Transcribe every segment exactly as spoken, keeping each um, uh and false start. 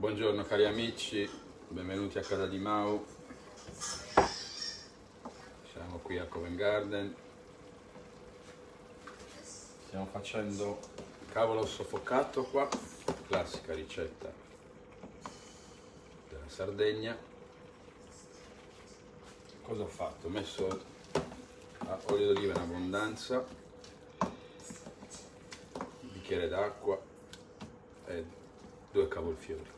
Buongiorno cari amici, benvenuti a casa di Mau. Siamo qui a Covent Garden. Stiamo facendo cavolo soffocato qua, classica ricetta della Sardegna. Cosa ho fatto? Ho messo olio d'oliva in abbondanza, un bicchiere d'acqua e due cavolfiori,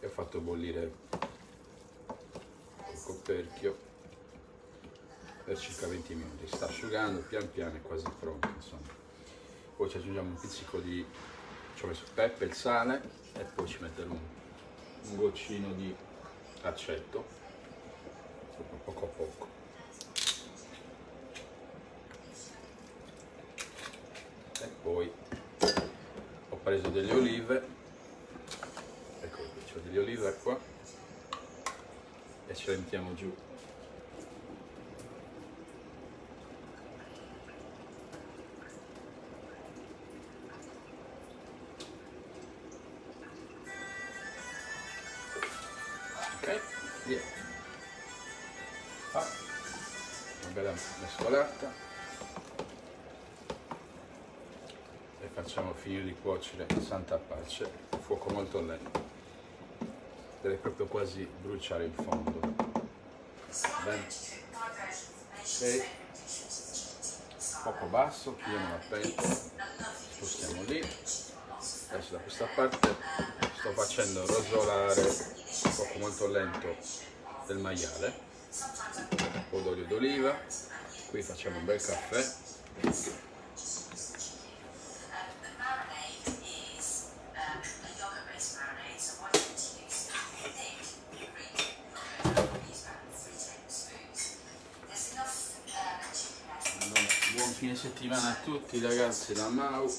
e ho fatto bollire il coperchio per circa venti minuti. Sta asciugando pian piano, è quasi pronto insomma. Poi ci aggiungiamo un pizzico di, ci ho messo il pepe, il sale, e poi ci metteremo un, un goccino di aceto, poco a poco. E poi ho preso delle olive, ecco, ho delle olive qua, e ce le mettiamo giù. Ok, via. Ah, una bella mescolata. Facciamo finire di cuocere, santa pace, fuoco molto lento, deve proprio quasi bruciare il fondo. Bene. E poco basso, chiudiamo la pentola, spostiamo lì. Adesso da questa parte sto facendo rosolare, fuoco molto lento, del maiale, un po' d'olio d'oliva. Qui facciamo un bel caffè. Fine settimana a tutti ragazzi da Mau.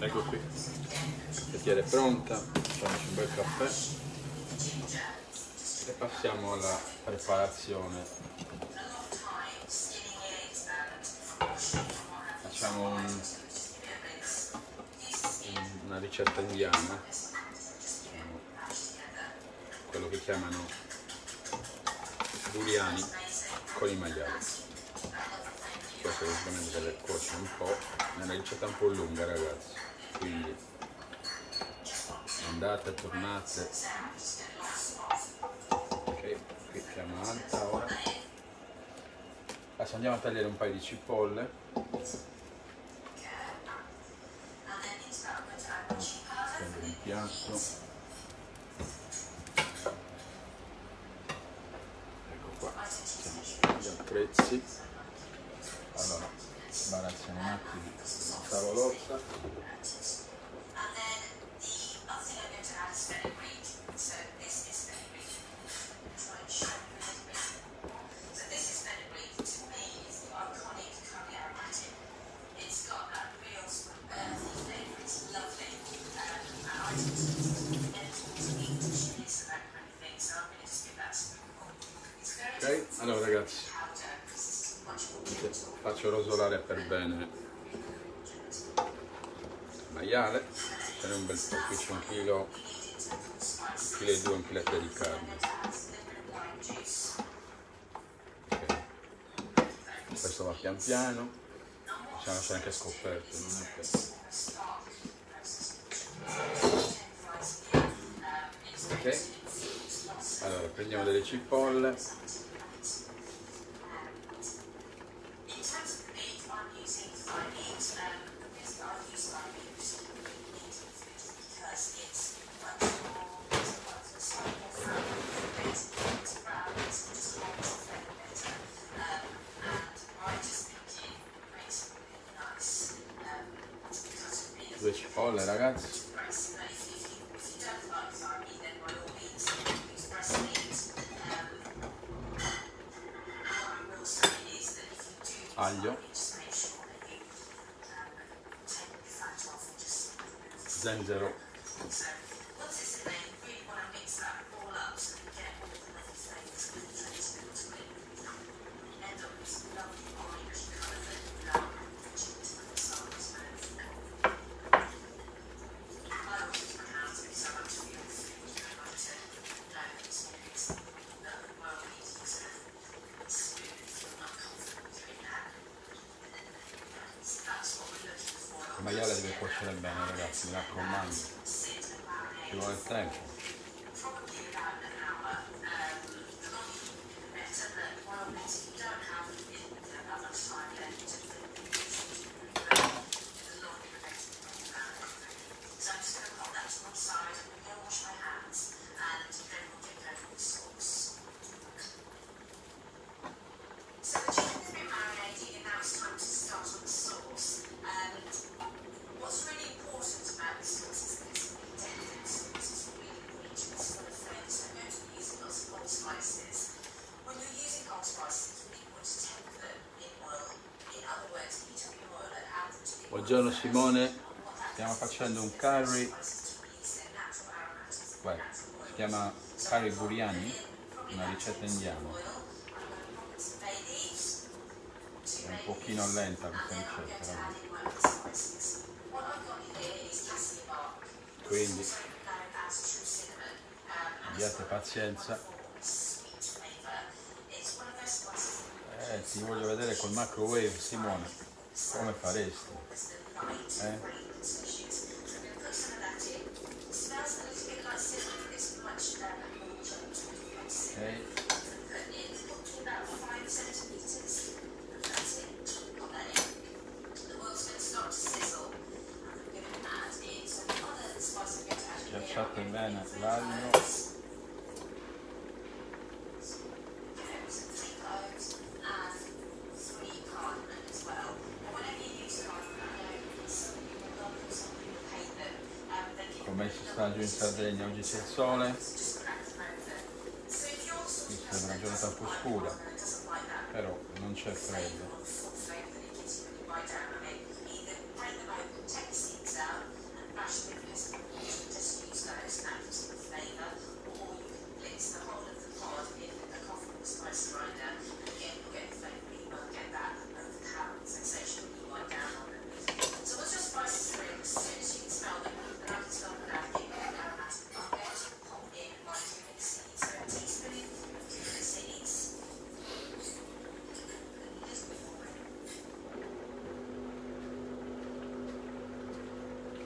Ecco qui, la tettiera è pronta, facciamoci un bel caffè e passiamo alla preparazione. Facciamo un, una ricetta indiana, quello che chiamano biryani con i maiali. Questo ovviamente deve cuocere un po', è una ricetta un po' lunga ragazzi, quindi andate e tornate. Ok, qui fiamma alta ora. Adesso andiamo a tagliare un paio di cipolle, prendo un piatto, ecco qua, gli attrezzi. Allora, sbarazziamo un attimo la tavolozza. Ok, allora ragazzi, faccio rosolare per bene il maiale, per un bel po', qui c'è un chilo, un chilo e due, un chiletto di carne. Okay. Questo va pian piano, possiamo lasciare anche scoperto, non è che... Ok, allora prendiamo delle cipolle. aglio, zenzero, maiale deve cuocere bene, ragazzi, mi raccomando, ci vuole il tempo. Buongiorno Simone, stiamo facendo un curry, well, si chiama curry Biryani, una ricetta indiana, è un pochino lenta questa ricetta, quindi abbiate pazienza, eh, ti voglio vedere col microwave Simone, come faresti? Eh? Okay. Schiacciate bene l'aglio. Giù in Sardegna oggi c'è il sole, questa è una giornata un po' scura, però non c'è freddo.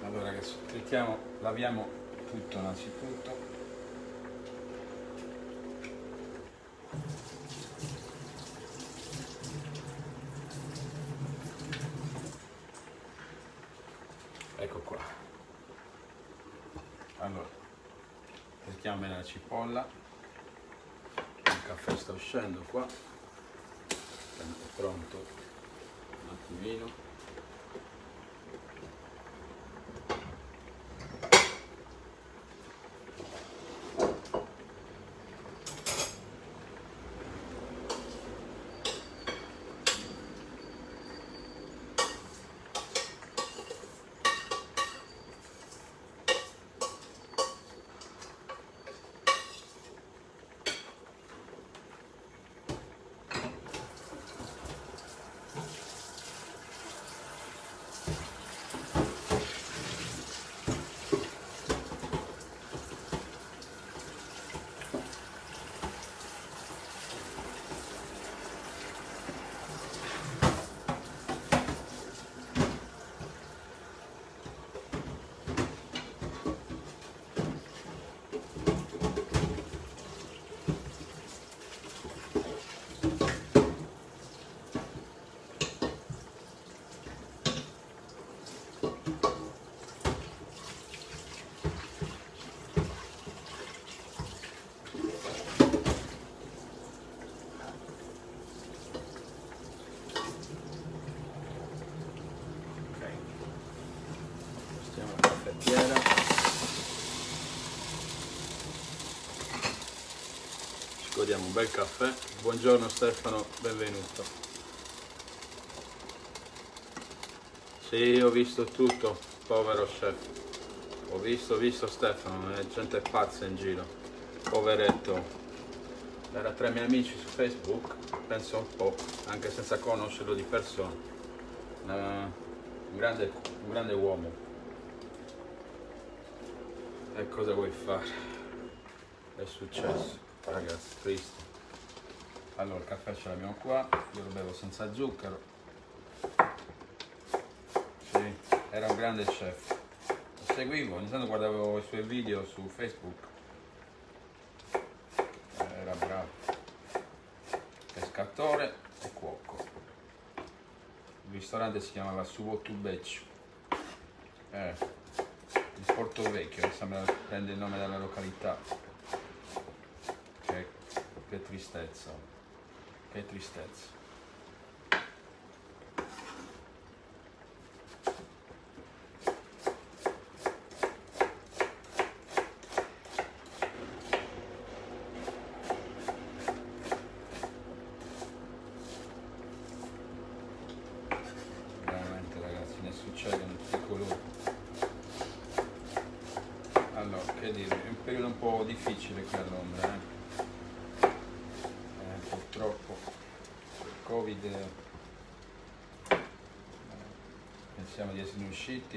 Allora ragazzi, trittiamo, laviamo tutto innanzitutto. Ecco qua. Allora, trittiamo bene la cipolla. Il caffè sta uscendo qua. Tanto è pronto. Un attimino. Ci godiamo un bel caffè. Buongiorno Stefano, benvenuto. Sì, ho visto tutto, povero chef. Ho visto, ho visto Stefano, è gente pazza in giro. Poveretto. Era tra i miei amici su Facebook, penso un po', anche senza conoscerlo di persona. Uh, un, grande, un grande uomo. E cosa vuoi fare? È successo, ragazzi, triste. Allora, il caffè ce l'abbiamo qua, io lo bevo senza zucchero. Sì, era un grande chef. Lo seguivo, ogni tanto guardavo i suoi video su Facebook. Era bravo. Pescatore e cuoco. Il ristorante si chiamava Suvotubeccio. Eh, il Porto Vecchio, mi sembra prende il nome della località. Che, che tristezza. Che tristezza.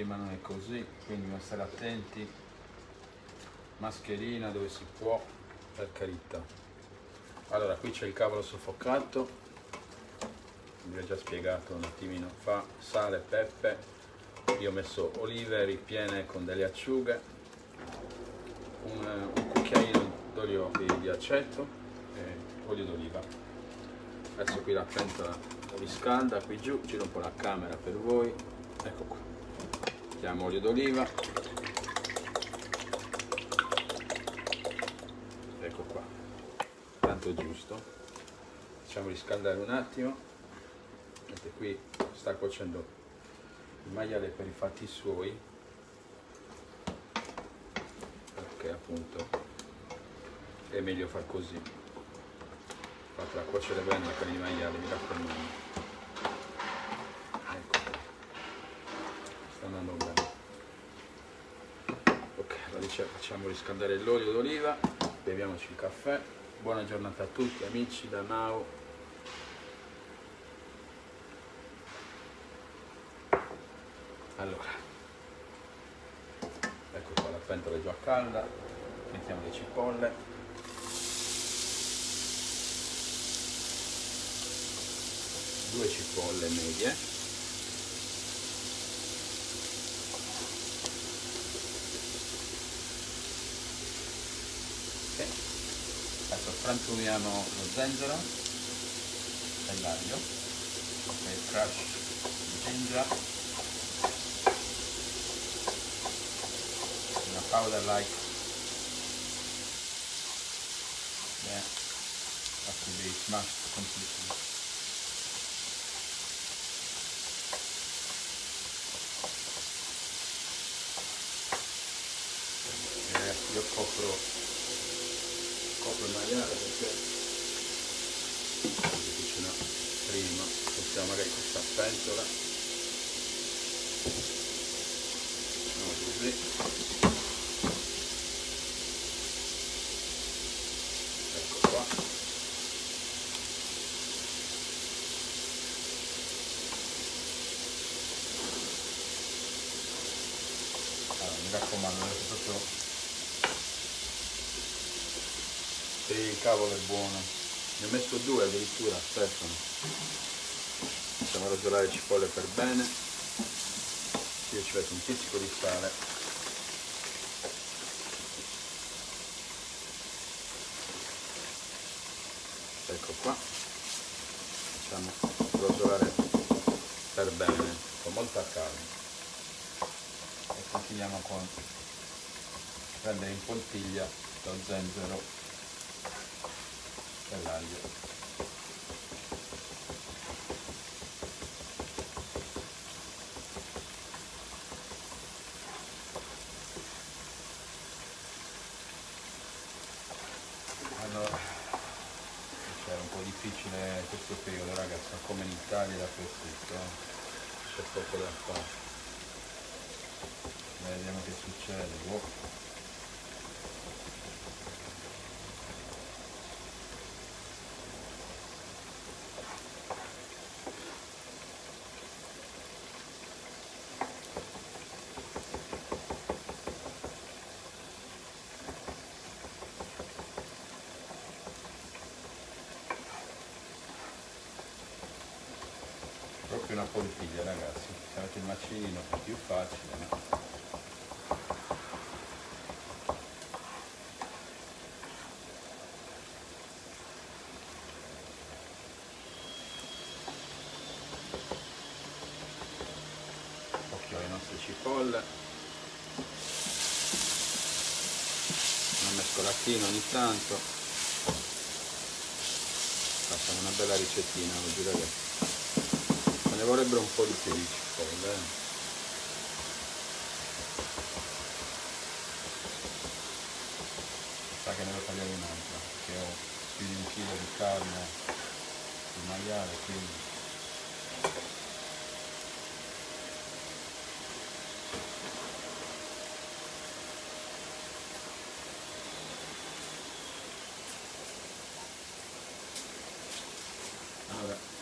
Ma non è così, quindi bisogna stare attenti, mascherina dove si può, per carità. Allora, qui c'è il cavolo soffocato, vi ho già spiegato un attimino fa, sale, pepe, io ho messo olive ripiene con delle acciughe, un, un cucchiaino d'olio di, di aceto e olio d'oliva. Adesso qui la pentola riscalda, qui giù, giro un po' la camera per voi, ecco qua. Mettiamo olio d'oliva, ecco qua, tanto giusto, facciamo riscaldare un attimo, vedete qui sta cuocendo il maiale per i fatti suoi, perché appunto è meglio far così, fatela cuocere bene la carne di maiale, mi raccomando. Andando bene. Ok, allora facciamo riscaldare l'olio d'oliva, beviamoci il caffè. Buona giornata a tutti amici da Mau. Allora, ecco qua, la pentola è già calda, mettiamo le cipolle, due cipolle medie. Frantumiamo lo zenzero e l'aglio e il crush di ginger, una powder like, yeah, that will be smashed completely. Yeah, io copro copro il maiale perché si cucina prima, possiamo magari questa pentola facciamo così, ecco qua, allora, mi raccomando adesso proprio. Il cavolo è buono, ne ho messo due addirittura, Stefano. Facciamo rosolare le cipolle per bene, io ci metto un pizzico di sale, ecco qua, facciamo rosolare per bene con molta calma e continuiamo con prendere in poltiglia lo zenzero e l'aglio. Allora, c'era un po' difficile questo periodo, ragazzi, come in Italia da per tutto. c'è poco da fare. Dai, vediamo che succede. Wow. Proprio una poltiglia, ragazzi, se avete il macino è più facile, no? Occhio alle nostre cipolle, una mescolatina ogni tanto, facciamo una bella ricettina oggi, ragazzi. Ne vorrebbero un po' di più di cipolle. Sa che ne devo tagliare un'altra, che ho più di un chilo di carne di maiale, quindi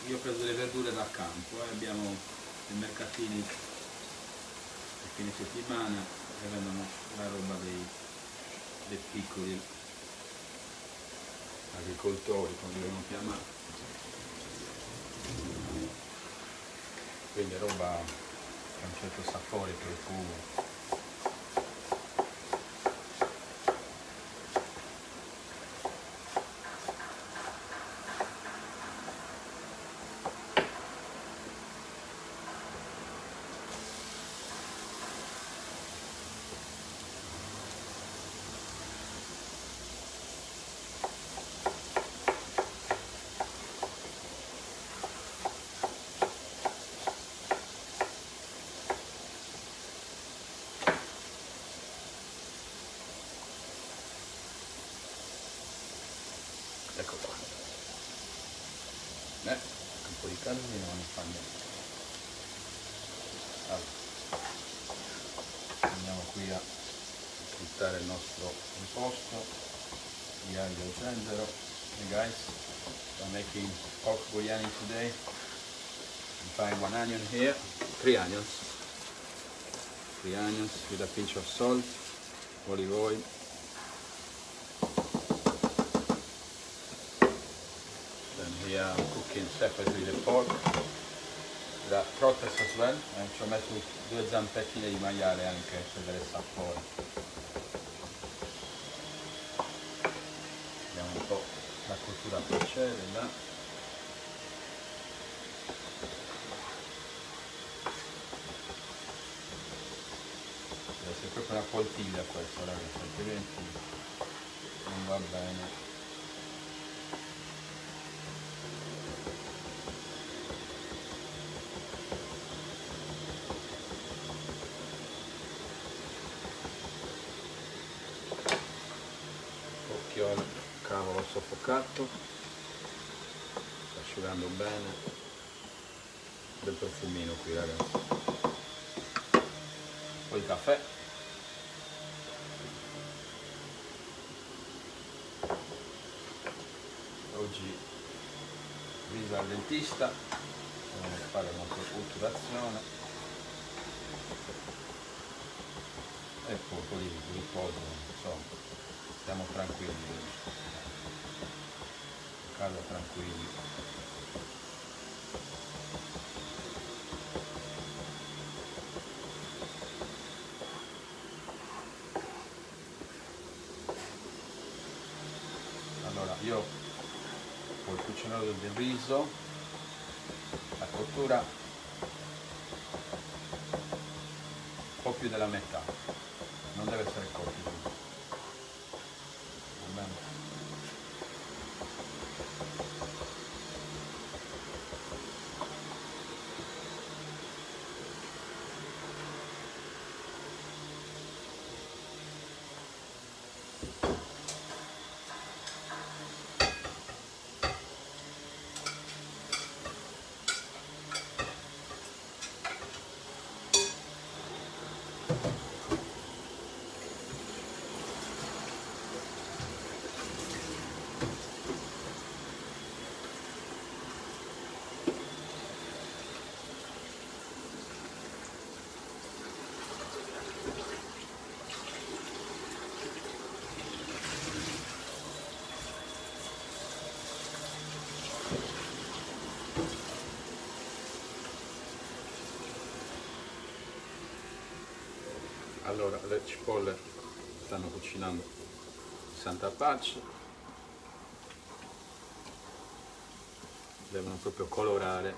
io ho preso le verdure da campo, eh. Abbiamo i mercatini a fine settimana che vendono la roba dei, dei piccoli agricoltori, come devono chiamare, quindi roba che ha un certo sapore, profumo. Ecco qua. Eh, un po' di carne non fa niente. Allora, andiamo qui a buttare il nostro impasto di aglio e zenzero. Hey guys, I'm making pork biryani today. I'm buying one onion here, three onions. Three onions with a pinch of salt, olive oil. We are cooking separately the pork, la process as well, e ci ho messo due zampettine di maiale anche per dare sapore. Vediamo un po' la cottura procede là. Deve essere proprio una poltiglia questa, ragazzi, altrimenti non va bene. Cavolo soffocato, sta asciugando bene, del profumino qui, ragazzi. Poi il caffè, oggi viso al dentista, devo fare un'autoculturazione e poi un po' di riposo, insomma. Stiamo tranquilli, a casa tranquilli. Allora io col cucinato del riso, la cottura un po' più della metà, non deve essere cotto. Allora, le cipolle stanno cucinando santa pace, devono proprio colorare.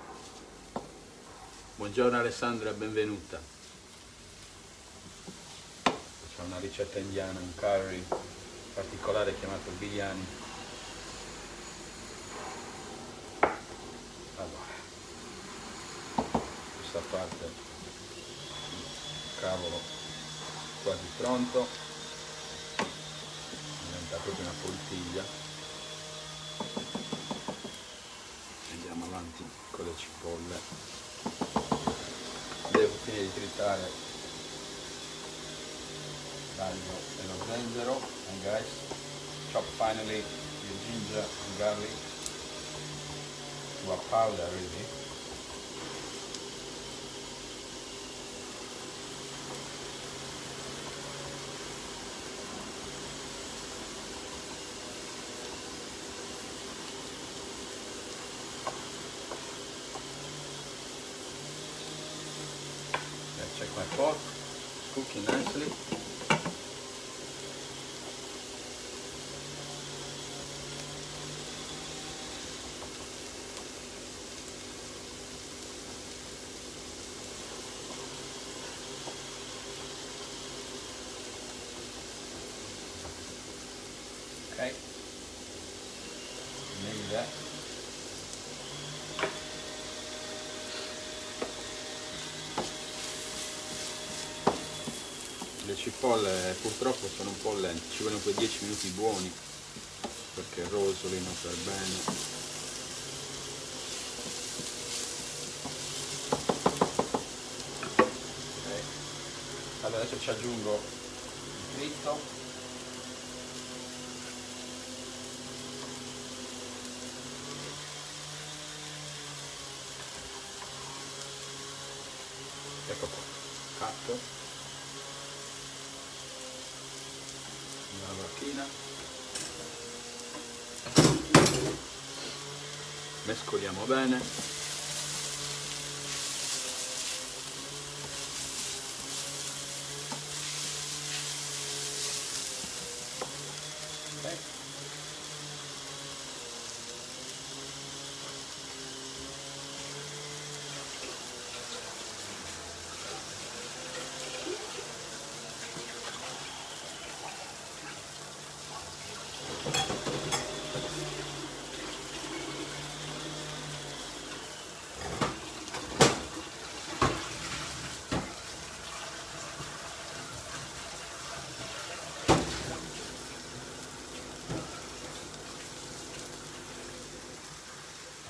Buongiorno Alessandra, benvenuta. Facciamo una ricetta indiana, un curry particolare chiamato biryani. Allora, questa parte il cavolo quasi pronto, diventa proprio una poltiglia. Andiamo avanti con le cipolle, devo finire di tritare l'aglio e lo zenzero, and guys, chop finally the ginger and garlic to a powder really. My pot is cooking nicely. Okay, maybe that. Le cipolle purtroppo sono un po' lente, ci vogliono quei dieci minuti buoni perché rosolino per bene. Okay. Allora adesso ci aggiungo il fritto, ecco qua, fatto. La vacchina, mescoliamo bene, okay.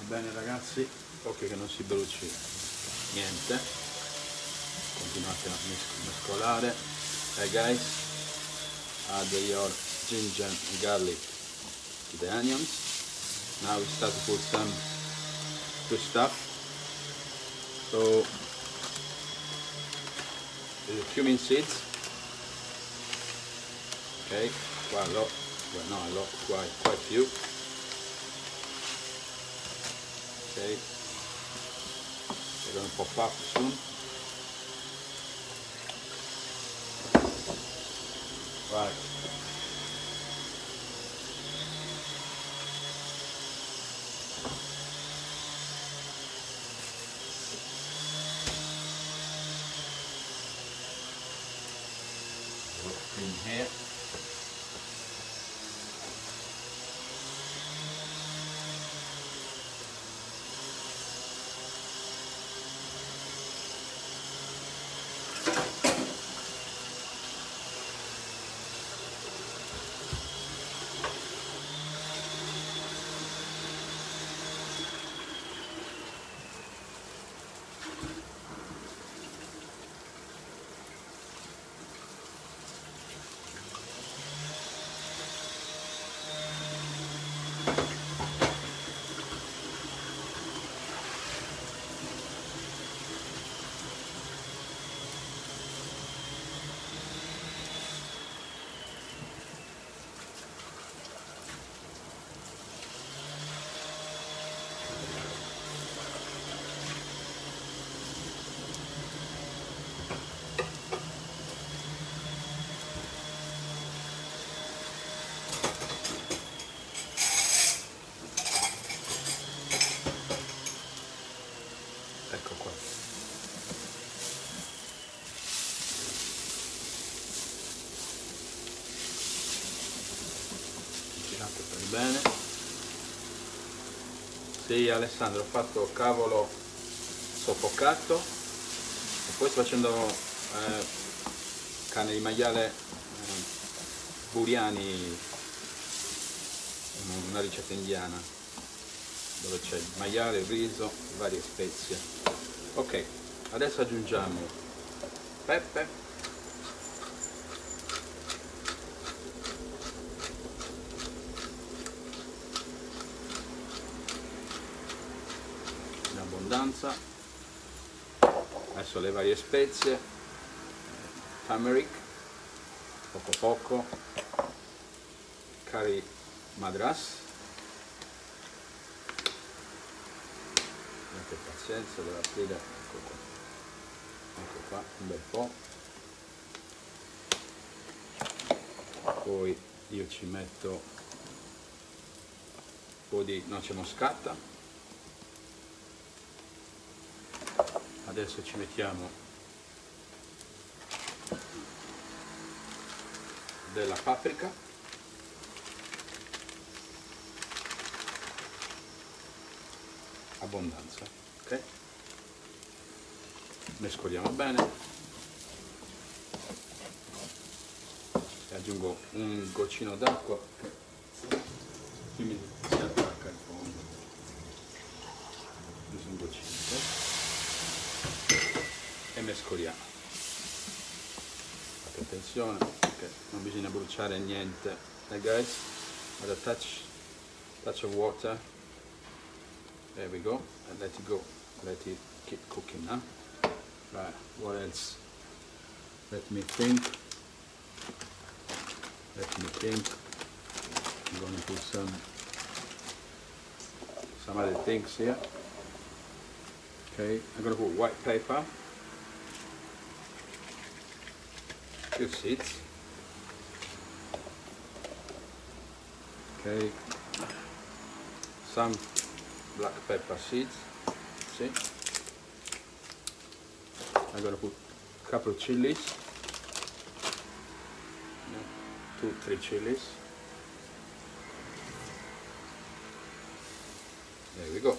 Bene ragazzi, occhio che non si bruci niente, continuate a mescolare. Hey guys, add your ginger and garlic to the onions. Now we start to put some good stuff. So the cumin seeds, ok, quite a lot, well not a lot, quite, quite few. Okay, they're going to pop up soon. Right. In here. bene. Sì, Alessandro, ho fatto cavolo soffocato e poi sto facendo eh, carne di maiale eh, Biryani, una ricetta indiana dove c'è il maiale, il riso, varie spezie. Ok, adesso aggiungiamo pepe, adesso le varie spezie, turmeric, poco poco, curry madras, avete pazienza, devo aprire, ecco qua, ecco qua, un bel po', poi io ci metto un po' di noce moscata. Adesso ci mettiamo della paprika, abbondanza, ok? Mescoliamo bene e aggiungo un goccino d'acqua che mi si attacca al fondo, un goccino, okay? E mescoliamo, fate attenzione perché non bisogna bruciare niente. Hey guys, add a touch, touch of water, there we go, and let it go, let it keep cooking, huh? Right, what else, let me think, let me think, I'm going to put some, some other things here, okay, I'm going to put white pepper. You see it. Okay, some black pepper seeds, see, I'm gonna put a couple of chilies, two, three chilies, there we go.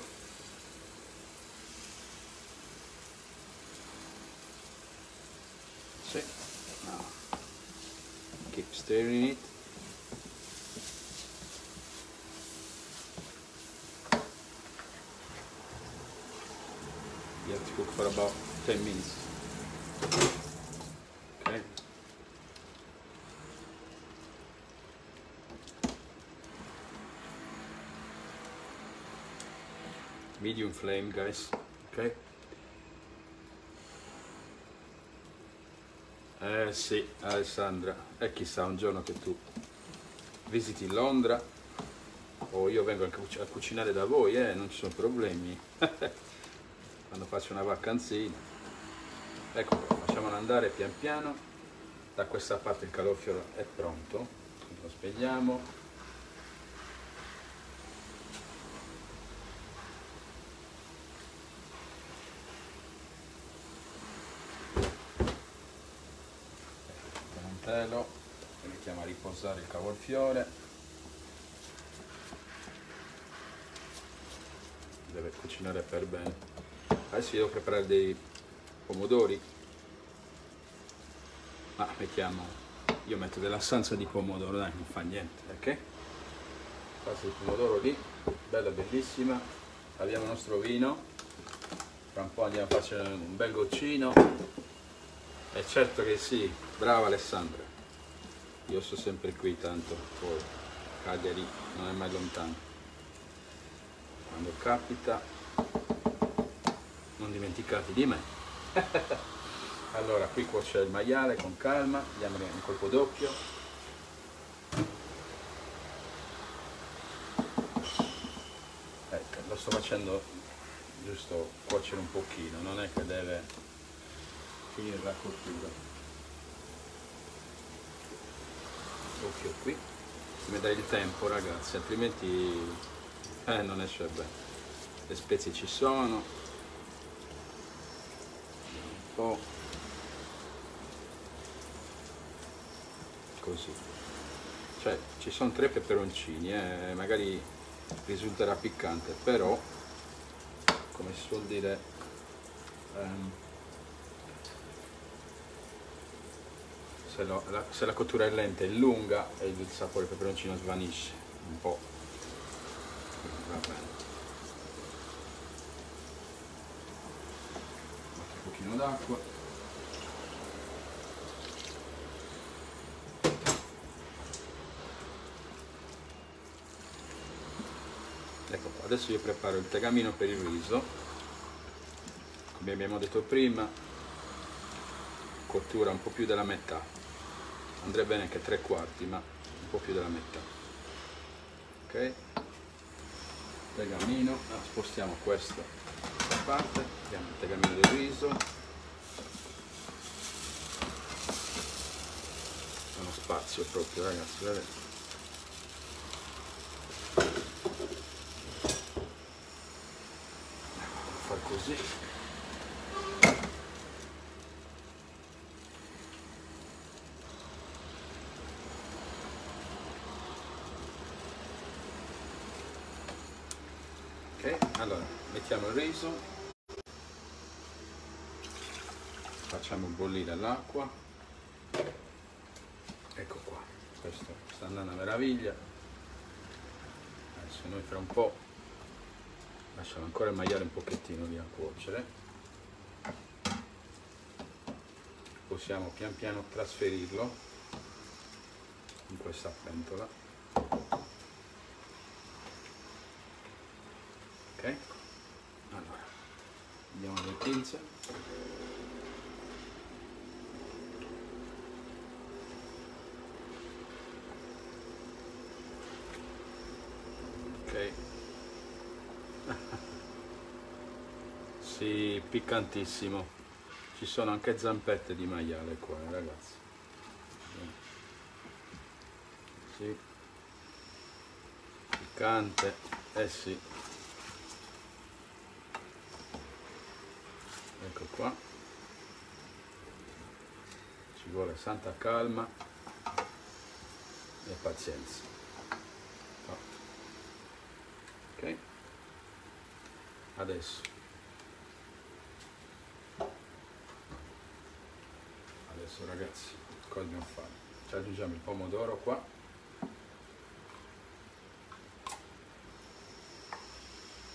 Stirring it. You have to cook for about ten minutes. Okay. Medium flame, guys. Okay. Eh sì, Alessandra, e chissà un giorno che tu visiti Londra o io vengo a cucinare da voi, eh, non ci sono problemi. Quando faccio una vacanzina. Ecco, facciamola andare pian piano. Da questa parte il caloffiore è pronto. Lo spegniamo. Lo mettiamo a riposare il cavolfiore, deve cucinare per bene. Adesso devo preparare dei pomodori, ma mettiamo, io metto della salsa di pomodoro, dai, non fa niente, ok? Salsa di pomodoro lì, bella, bellissima. Abbiamo il nostro vino, tra un po' andiamo a fare un bel goccino. E certo che sì, brava Alessandra, io sono sempre qui, tanto poi Cagliari non è mai lontano, quando capita non dimenticate di me. Allora qui cuoce il maiale con calma, diamo un colpo d'occhio, ecco, lo sto facendo giusto cuocere un pochino, non è che deve finire la cottura. Occhio qui, mi dai il tempo ragazzi, altrimenti eh, non esce bene. Le spezie ci sono, un po' così, cioè ci sono tre peperoncini, eh, magari risulterà piccante, però come si suol dire ehm, se, lo, la, se la cottura è lenta e lunga e il sapore del peperoncino svanisce un po'. Va bene, un pochino d'acqua. Ecco, adesso io preparo il tegamino per il riso, come abbiamo detto prima, cottura un po' più della metà, andrebbe bene anche tre quarti, ma un po' più della metà. Ok, tegamino, ah, spostiamo questo da parte, abbiamo il tegamino del riso, c'è uno spazio proprio ragazzi, vedete? Così. Ok, allora mettiamo il riso, facciamo bollire l'acqua, ecco qua, questo sta andando a meraviglia. Adesso noi fra un po' lasciamo ancora il maiale un pochettino lì a cuocere, possiamo pian piano trasferirlo in questa pentola. Ok, allora andiamo alle pinze, ok. Sì, piccantissimo, ci sono anche zampette di maiale qua, ragazzi. Sì, piccante, eh sì, ecco qua, ci vuole santa calma e pazienza. Ok, adesso Adesso ragazzi, cosa dobbiamo fare? Ci aggiungiamo il pomodoro qua.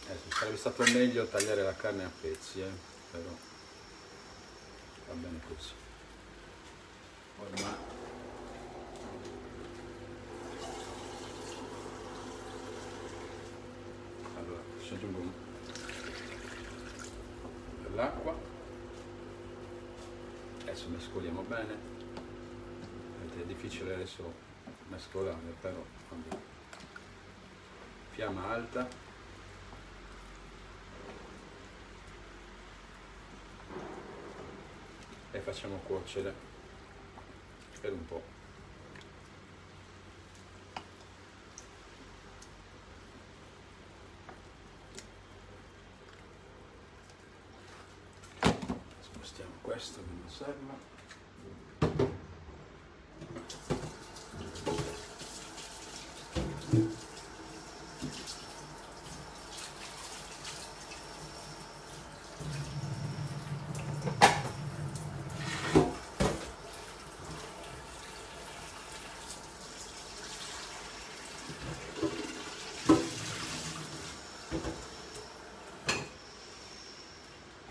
Adesso sarebbe stato meglio tagliare la carne a pezzi, eh? Però va bene così. Ormai. Allora, ci aggiungo l'acqua. Adesso mescoliamo bene, è difficile adesso mescolare, però vabbè. Fiamma alta, e facciamo cuocere per un po'. Questo che non serve.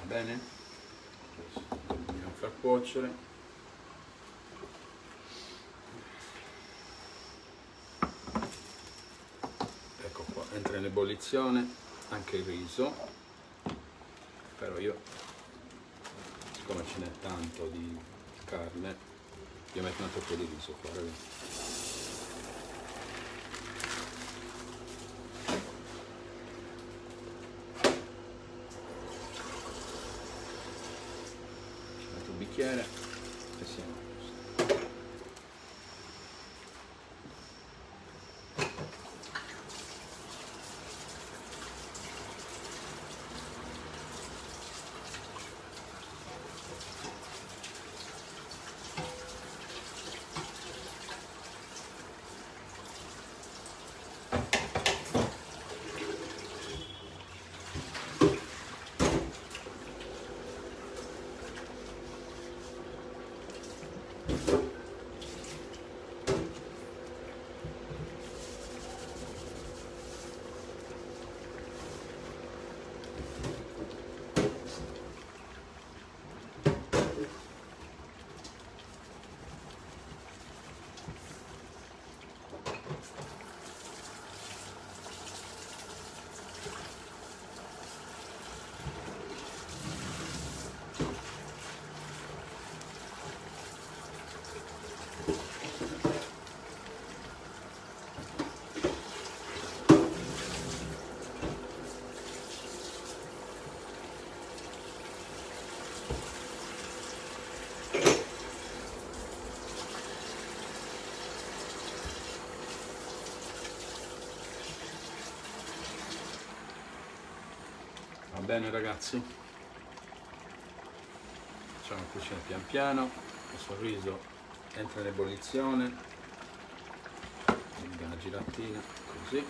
Va bene? Cuocere, ecco qua, entra in ebollizione anche il riso, però io, siccome ce n'è tanto di carne, io metto un tocco di riso qua, ragazzi. E siamo a posto. bene ragazzi? Facciamo il cucino pian piano, il sorriso entra in ebollizione, una giratina così.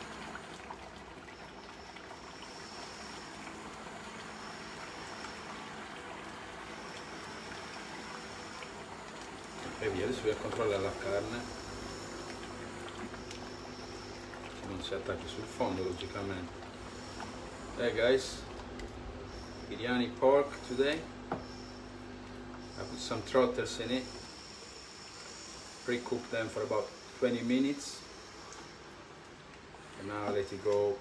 E via, adesso vi controllare la carne, che non si attacchi sul fondo logicamente. Hey guys, biryani pork today. I put some trotters in it, pre-cook them for about twenty minutes, and now I let it go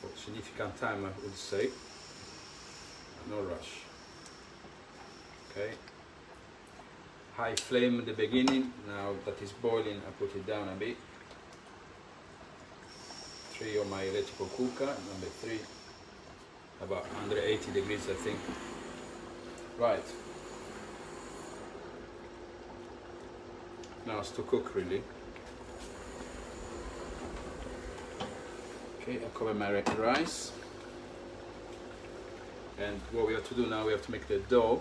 for significant time, I would say, no rush. Okay, high flame at the beginning. Now that is boiling, I put it down a bit. Three on my electrical cooker, number three. About one hundred eighty degrees, I think. Right. Now it's to cook, really. Okay, I cover my rice. And what we have to do now, we have to make the dough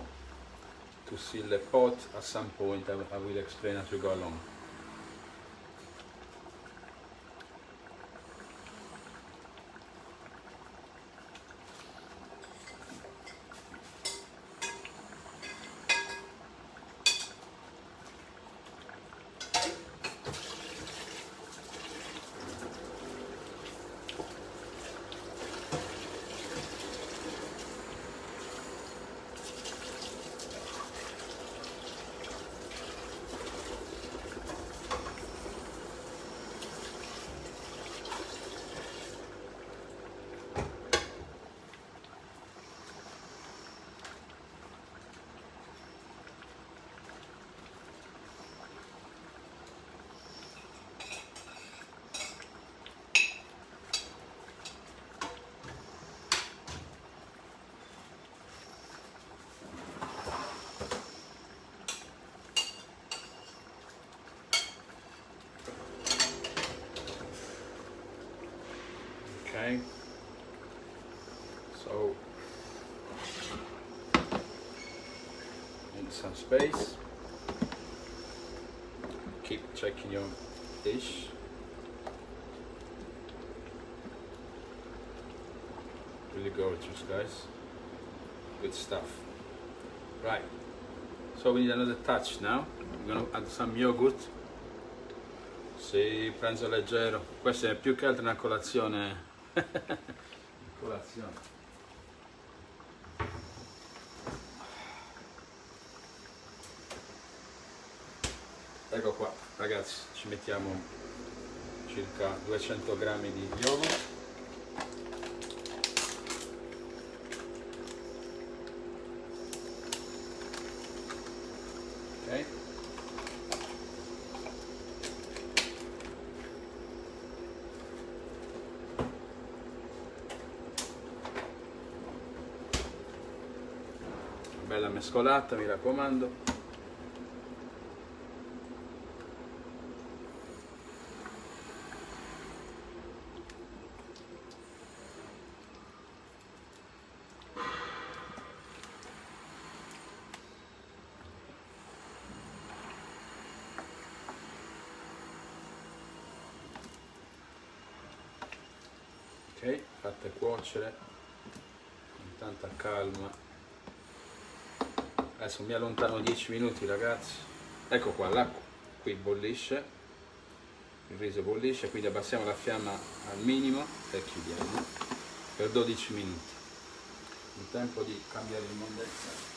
to seal the pot. At some point, I will explain as we go along. So, in some space, keep checking your dish. Really gorgeous, guys. Good stuff. Right. So we need another touch now. We're gonna add some yogurt. Sì, pranzo leggero. Questa è più che altro una colazione. Colazione. Ecco qua ragazzi, ci mettiamo circa duecento grammi di yogurt, ok? Bella mescolata, mi raccomando. Ok, fate cuocere con tanta calma. Adesso mi allontano dieci minuti ragazzi. Ecco qua, l'acqua qui bollisce, il riso bollisce, quindi abbassiamo la fiamma al minimo e chiudiamo per dodici minuti. Il tempo di cambiare l'immondezza.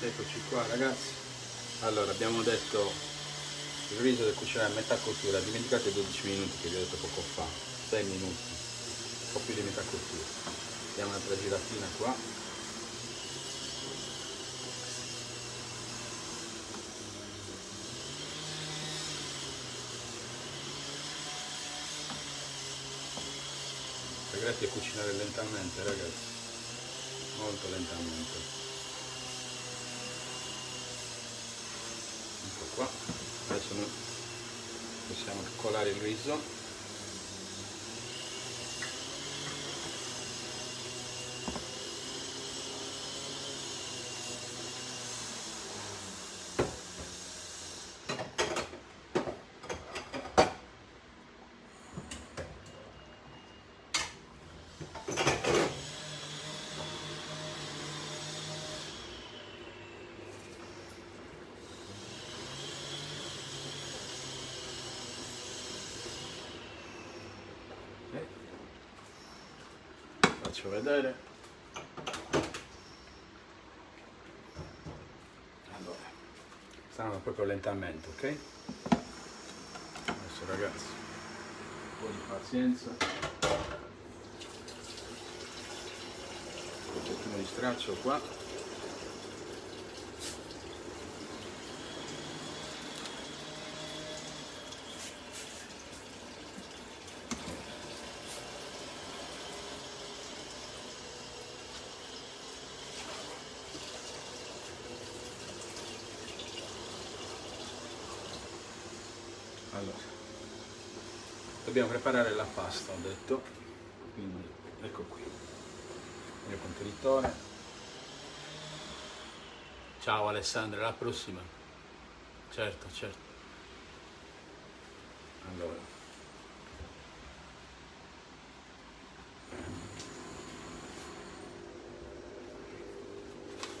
Eccoci qua ragazzi. Allora, abbiamo detto il riso da cucinare a metà cottura, dimenticate dodici minuti che vi ho detto poco fa, sei minuti, un po' più di metà cottura. Diamo un'altra giratina qua. Il segreto è cucinare lentamente ragazzi, molto lentamente. Qua. Adesso noi possiamo colare il riso, faccio vedere. Allora, stavamo proprio lentamente, ok? Adesso ragazzi, un po' di pazienza, un pochino di straccio qua. Dobbiamo preparare la pasta, ho detto, quindi ecco qui il mio contenitore. Ciao Alessandra, alla prossima. Certo, certo. Allora,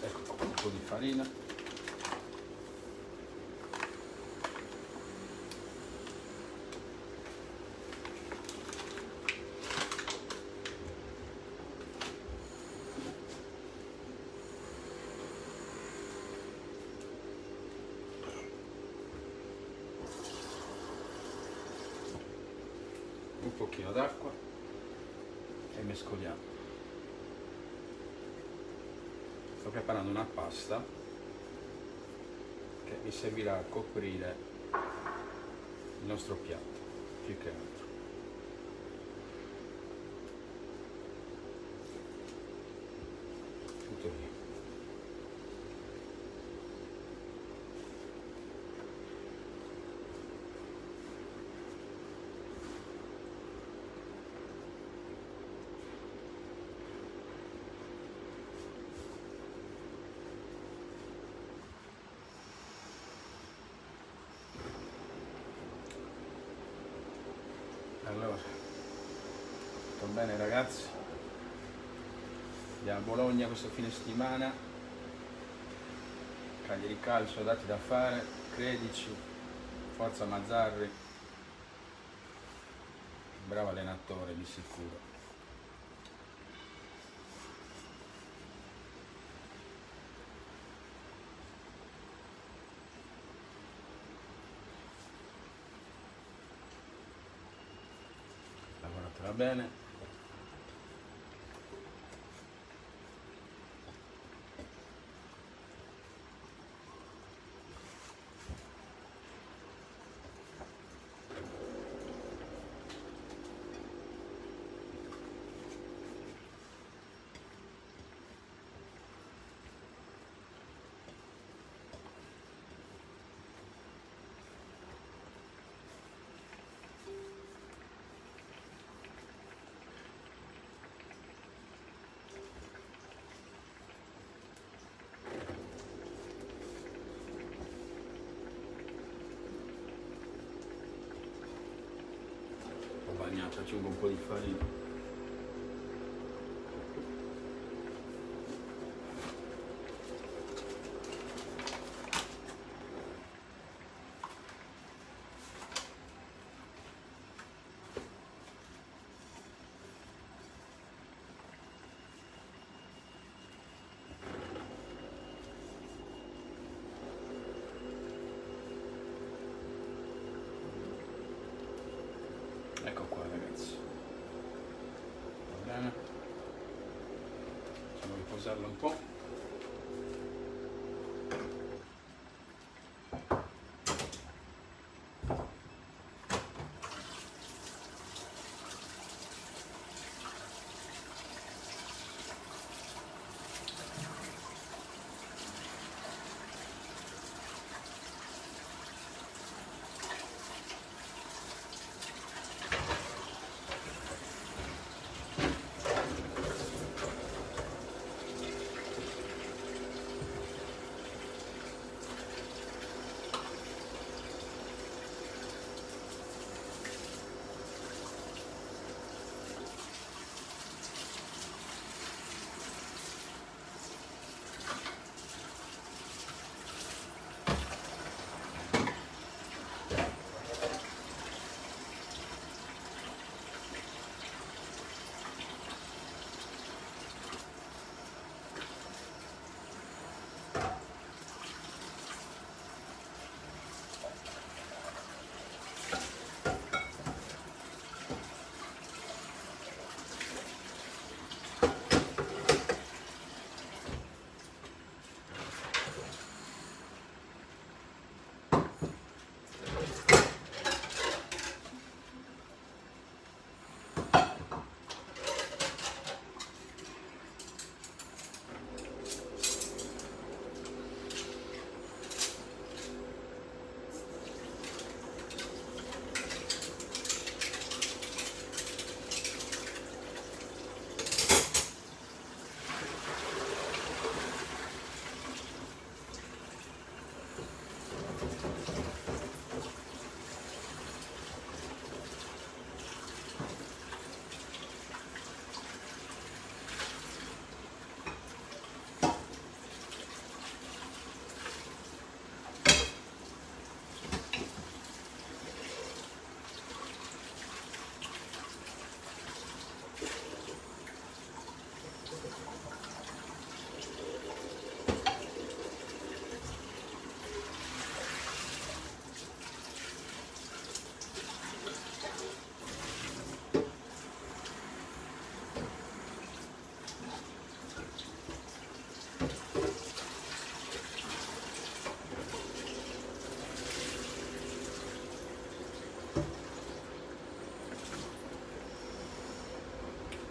ecco un po' di farina. Un pochino d'acqua e mescoliamo. Sto preparando una pasta che mi servirà a coprire il nostro piatto, più che altro. Tutto lì. Allora, tutto bene ragazzi, andiamo a Bologna questo fine settimana, Cagliari Calcio, dati da fare, credici, forza Mazzarri, bravo allenatore di sicuro. Va bene, aggiungo un po' di farina. lasciarla un po'.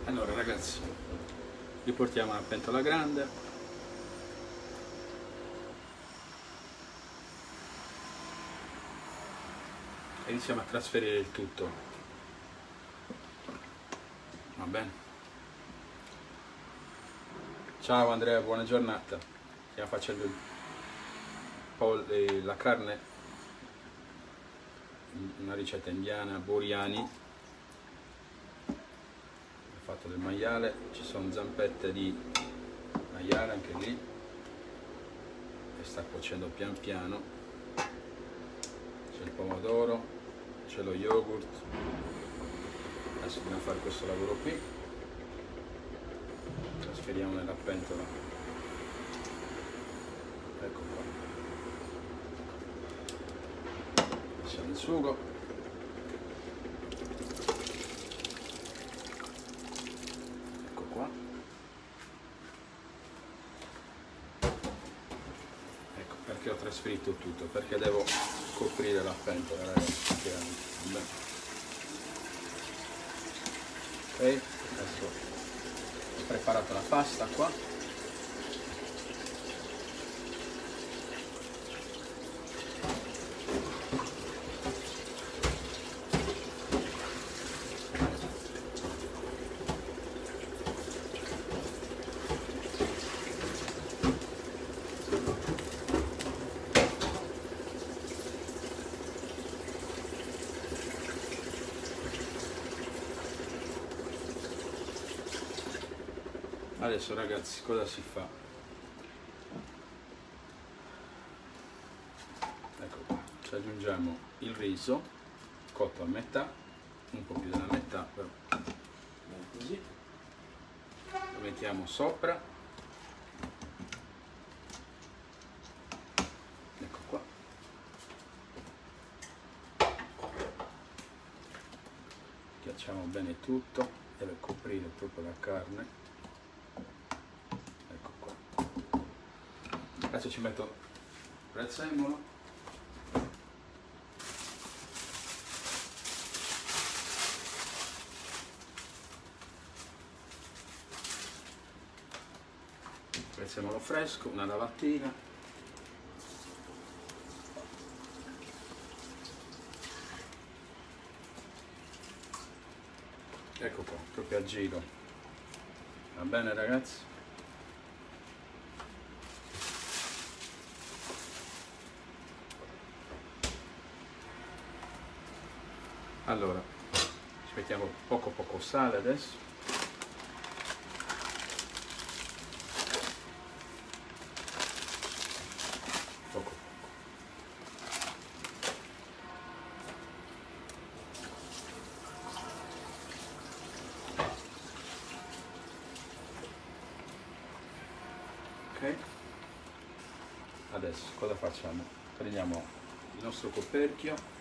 Allora ragazzi, li portiamo alla pentola grande, e iniziamo a trasferire il tutto, va bene? Ciao Andrea, buona giornata. Stiamo facendo un po' la carne, una ricetta indiana, biryani. Fatto del maiale, ci sono zampette di maiale anche lì, che sta cuocendo pian piano, c'è il pomodoro, c'è lo yogurt, adesso dobbiamo fare questo lavoro qui, trasferiamo nella pentola, ecco qua, passiamo il sugo. Ho trasferito tutto perché devo coprire la pentola, ragazzi. Ok, adesso ho preparato la pasta qua, adesso ragazzi cosa si fa? Ecco qua, ci aggiungiamo il riso cotto a metà, un po' più della metà però, così, lo mettiamo sopra, ecco qua, ghiacciamo bene tutto, deve coprire proprio la carne. Adesso ci metto prezzemolo, prezzemolo fresco, una lavatina. Ecco qua, proprio a giro. Va bene ragazzi? Allora, ci mettiamo poco poco sale adesso. Poco poco. Adesso cosa facciamo? Prendiamo il nostro coperchio,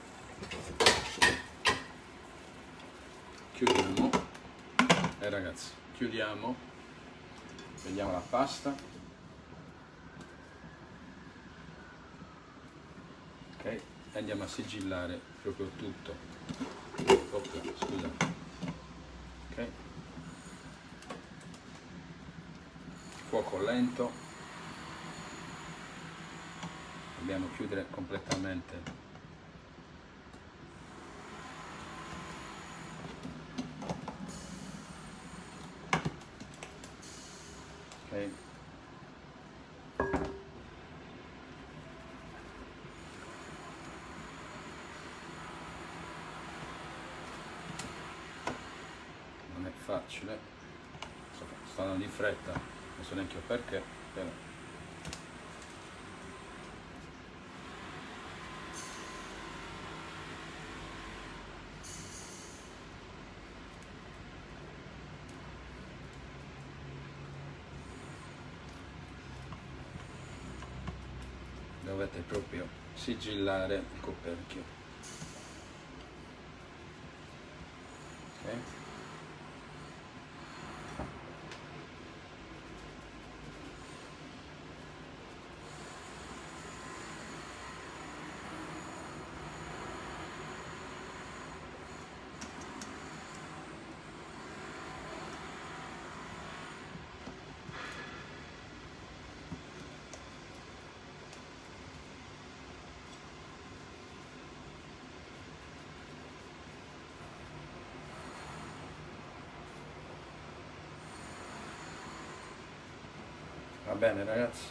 chiudiamo e eh, ragazzi chiudiamo, vediamo la pasta, ok, e andiamo a sigillare proprio tutto. Oppure, scusate, ok, fuoco lento. Dobbiamo chiudere completamente. Ok. Non è facile. Sto andando in fretta, non so neanche io perché, però. Dovete proprio sigillare il coperchio, okay. Va bene ragazzi,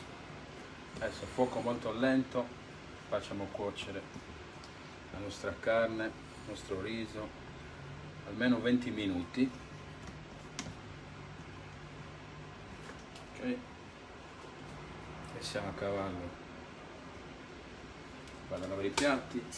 adesso fuoco molto lento, facciamo cuocere la nostra carne, il nostro riso, almeno venti minuti. Ok, e siamo a cavallo. Vado a lavare i piatti.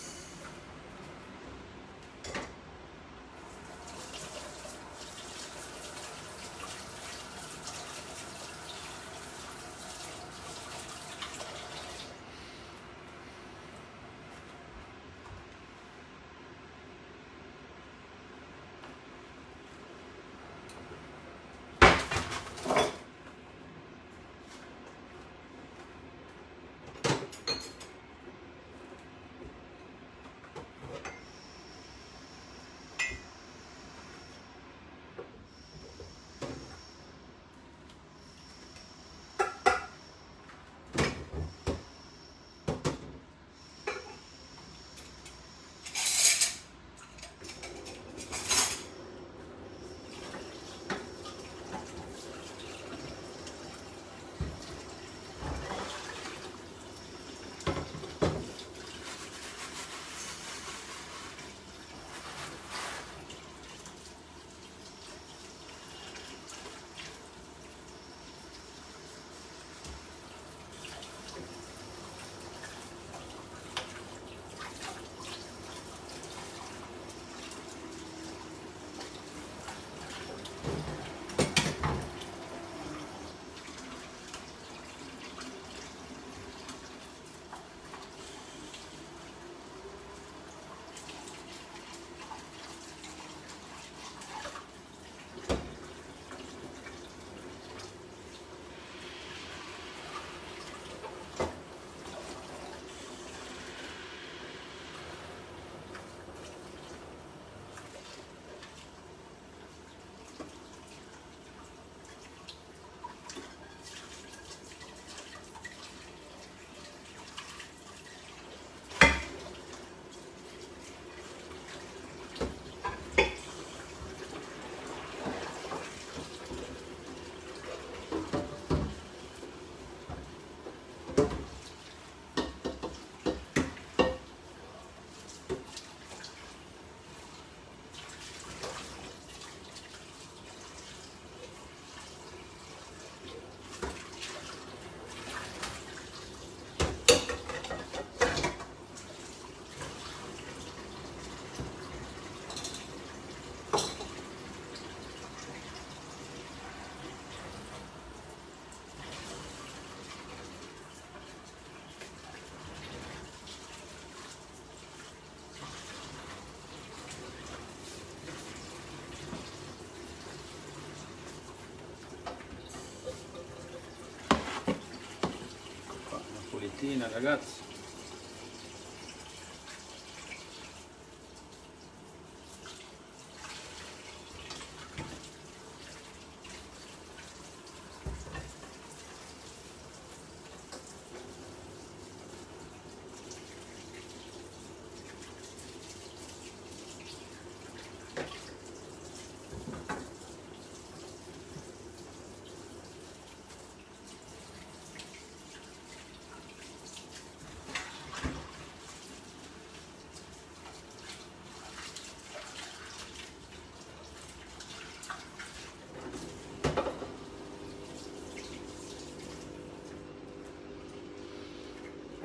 mattina, ragazzi.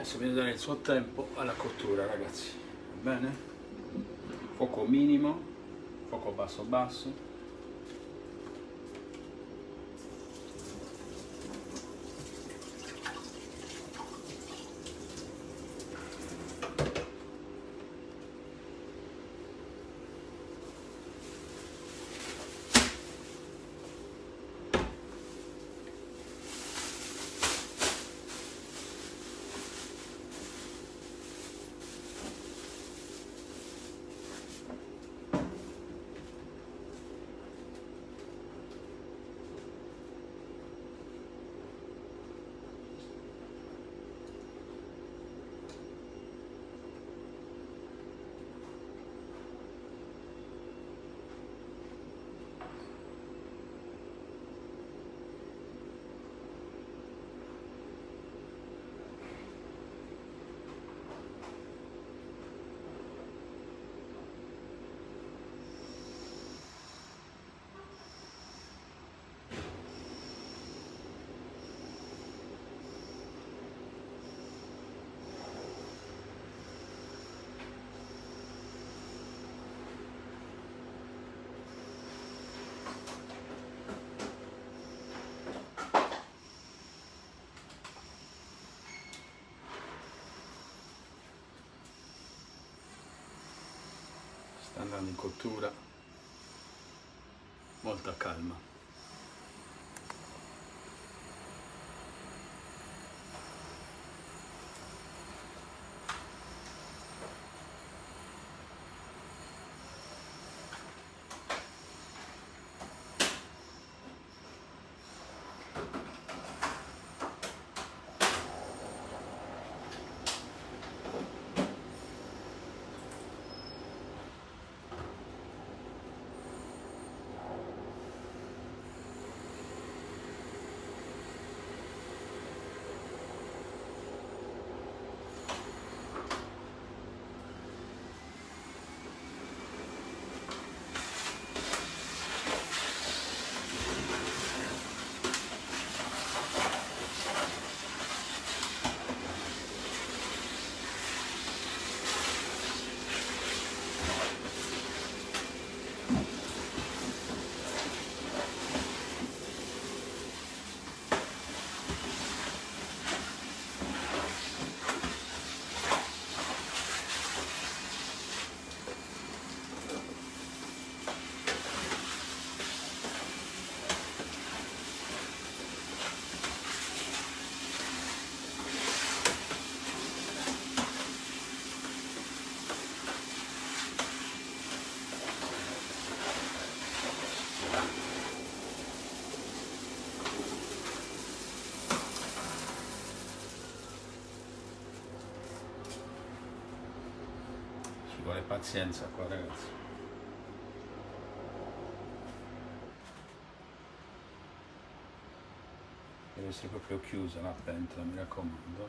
Adesso bisogna dare il suo tempo alla cottura, ragazzi, va bene? Fuoco minimo, fuoco basso basso. Sta andando in cottura, molta calma. Pazienza qua, ragazzi. Deve essere proprio chiusa la pentola, mi raccomando.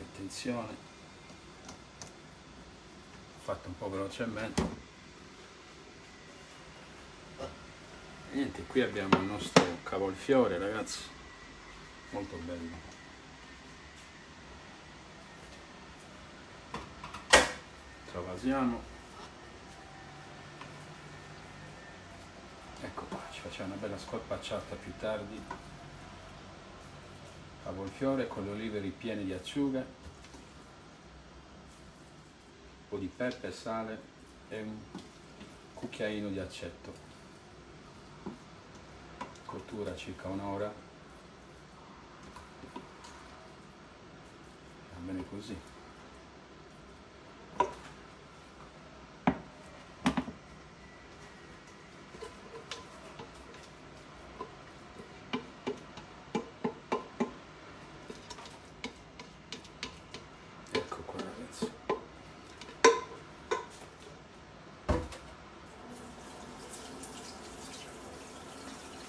Attenzione. Ho fatto un po' velocemente. Niente, qui abbiamo il nostro cavolfiore, ragazzi, molto bello. Travasiamo. Ecco qua, ci facciamo una bella scorpacciata più tardi. Cavolfiore con le olive ripiene di acciughe. po' di pepe, sale e un cucchiaino di aceto. Cottura circa un'ora. Va bene così.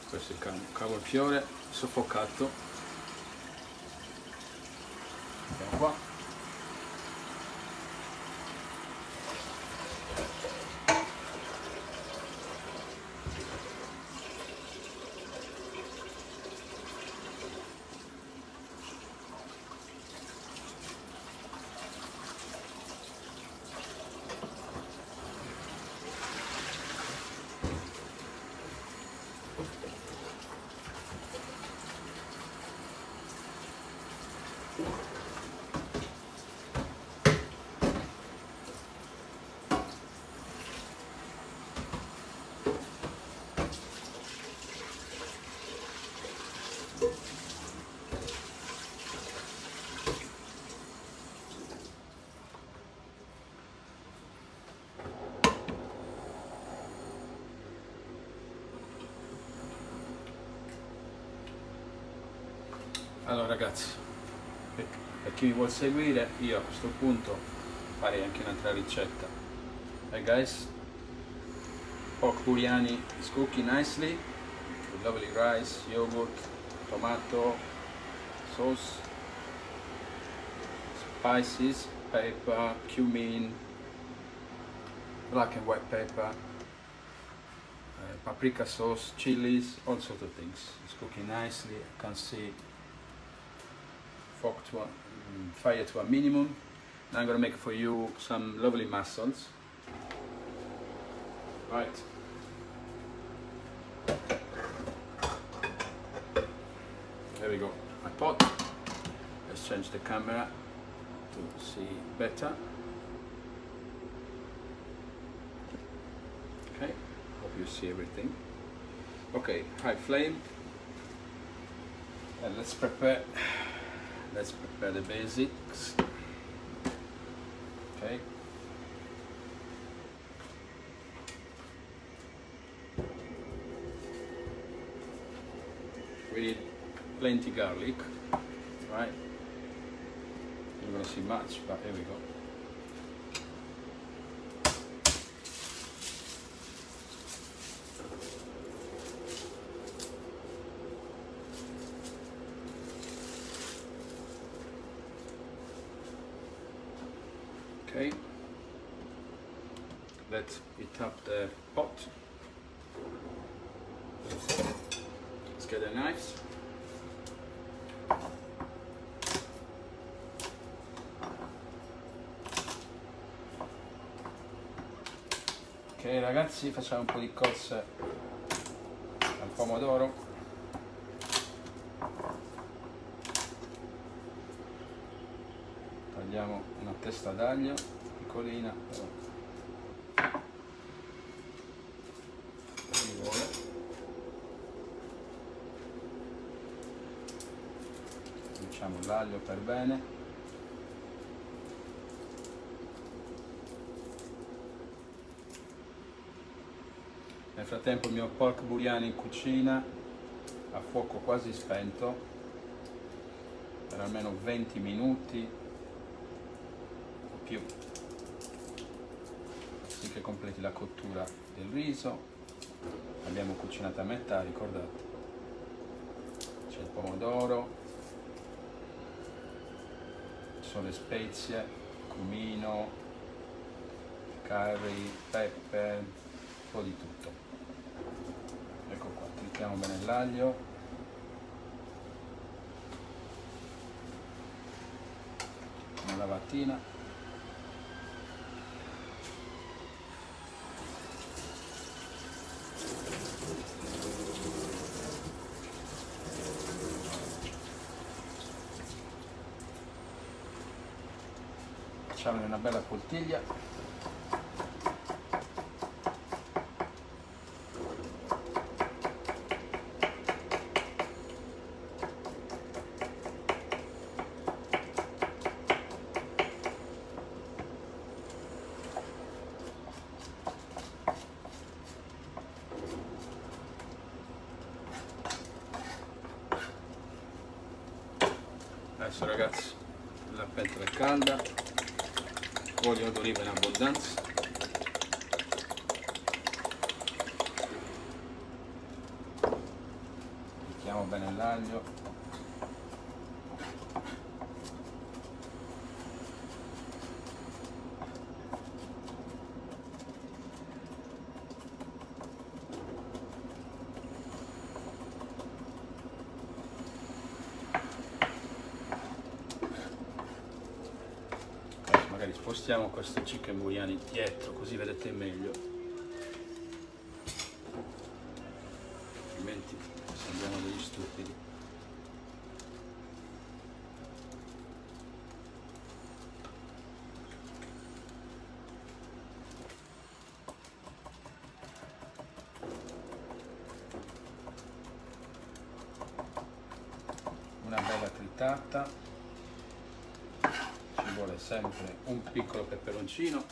Questo è il cavolfiore soffocato, andiamo qua, Allora ragazzi, per chi mi vuol seguire, io a questo punto farei anche un'altra ricetta. Hey guys, pork biryani is cooking nicely with lovely rice, yogurt, tomato, sauce, spices, pepper, cumin, black and white pepper, uh, paprika sauce, chilies, all sorts of things. It's cooking nicely, I can see to a, um, fire to a minimum. Now I'm going to make for you some lovely mussels. Right. There we go. My pot. Let's change the camera to see better. Okay. Hope you see everything. Okay. High flame. And let's prepare. Let's prepare the basics. Okay. We need plenty garlic, right? You're gonna see much, but here we go. Okay, let's heat up the pot. Let's get the knives. Ok ragazzi, facciamo un po' di cozze al pomodoro. Tagliamo una testa d'aglio piccolina, però ci vuole. Facciamo l'aglio per bene. Nel frattempo il mio pork biryani in cucina a fuoco quasi spento per almeno venti minuti. Più, così che completi la cottura del riso. L'abbiamo cucinato a metà, ricordate, c'è il pomodoro, ci sono le spezie, cumino, curry, pepe, un po' di tutto. Ecco qua, trittiamo bene l'aglio. Una lavatina. facciamone una bella poltiglia. Adesso ragazzi la pentola è calda, olio d'oliva in abbondanza, mettiamo bene l'aglio, spostiamo questo chicken biryani dietro così vedete meglio, altrimenti sembriamo degli stupidi. Una bella tritata, vuole sempre un piccolo peperoncino,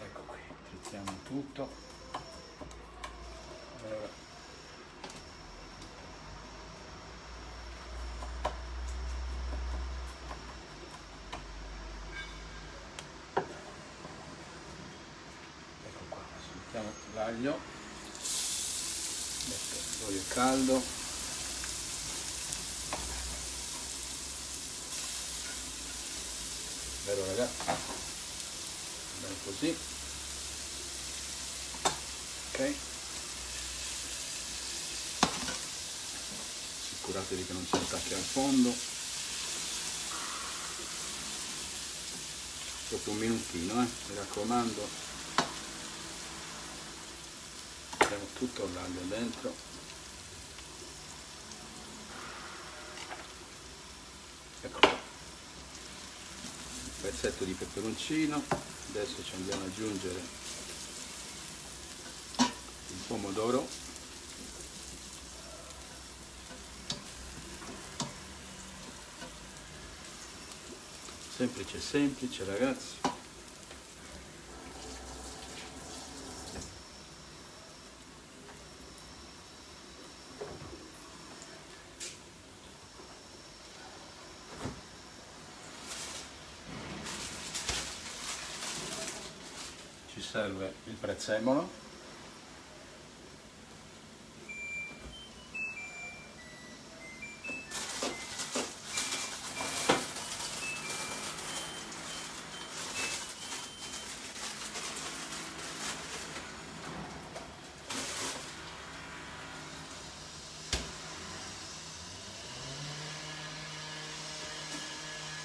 ecco qui, trizziamo tutto. Allora, l'aglio, l'olio caldo, vero ragazzi, bene così, ok, assicuratevi che non si attacchi al fondo, sotto un minutino, eh, mi raccomando. Mettiamo tutto l'aglio dentro, ecco qua, un pezzetto di peperoncino. Adesso ci andiamo ad aggiungere il pomodoro, semplice semplice ragazzi. Serve il prezzemolo,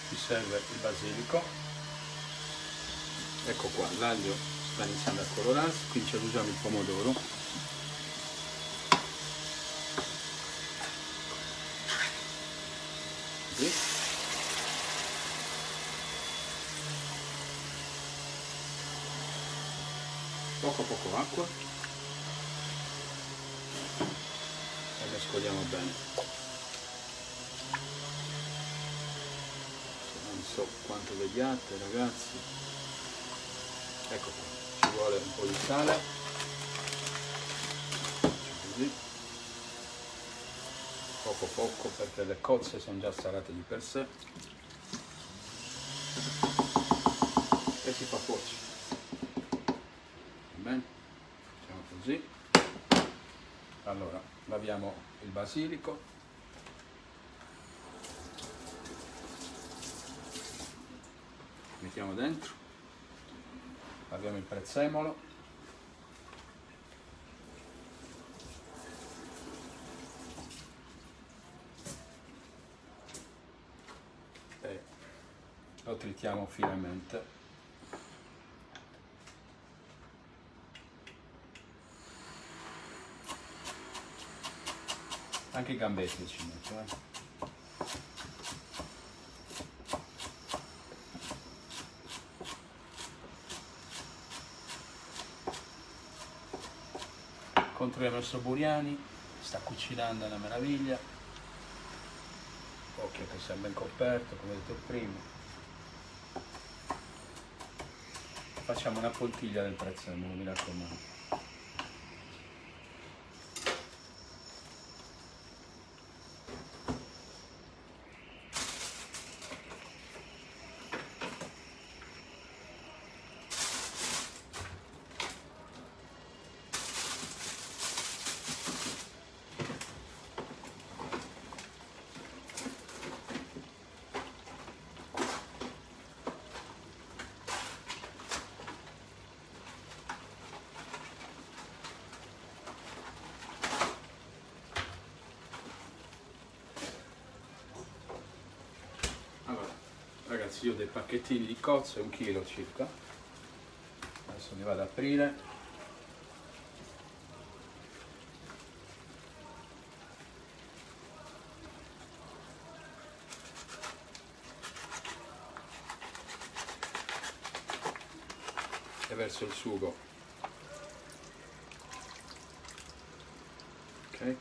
ci serve il basilico, ecco qua l'aglio sta iniziando a colorarsi, quindi ci aggiungiamo il pomodoro, così. Poco poco acqua e mescoliamo bene. Non so quanto vediate ragazzi, ecco qua. Ci vuole un po' di sale, così, poco poco perché le cozze sono già salate di per sé, e si fa cuocere. Bene, facciamo così. Allora, laviamo il basilico, mettiamo dentro. Abbiamo il prezzemolo, e lo tritiamo finemente. anche i gambetti ci metto, eh. Contro il nostro Biryani, sta cucinando una meraviglia. Occhio che sia ben coperto, come ho detto prima. Facciamo una poltiglia del prezzemolo, mi raccomando. Ragazzi, io ho dei pacchettini di cozze, un chilo circa, adesso li vado ad aprire. E verso il sugo. Ok.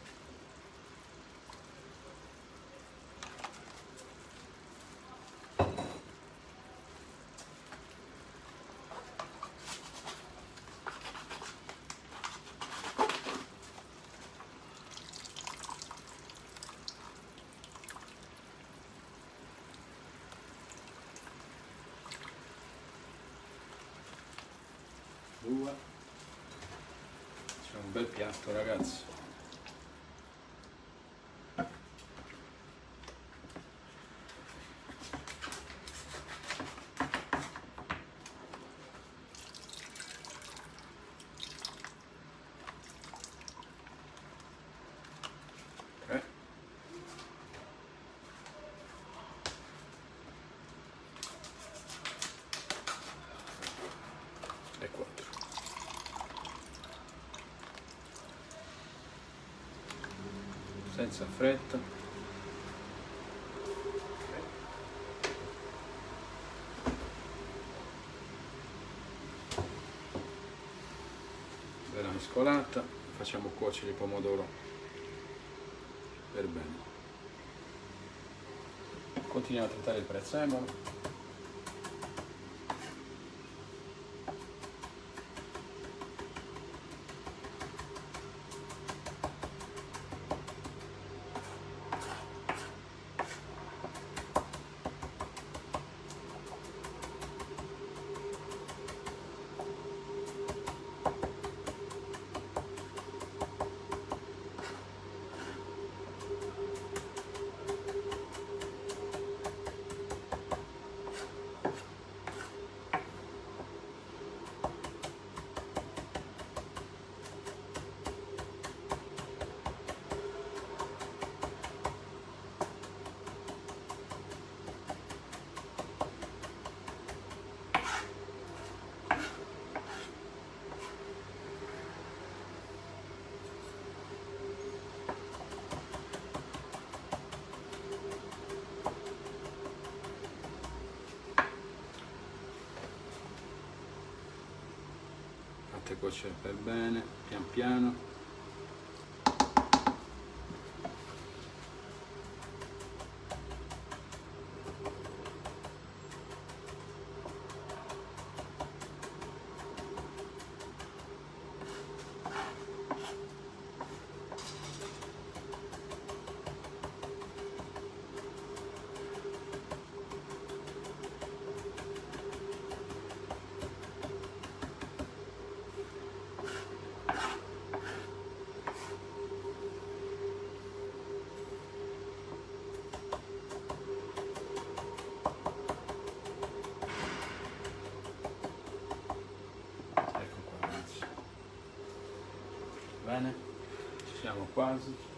C'è un bel piatto, ragazzi. Ok. E quattro. Senza fretta. Okay. Bella mescolata, facciamo cuocere il pomodoro per bene. Continuiamo a tritare il prezzemolo. Cuocere per bene, pian piano. Bene, ci siamo quasi.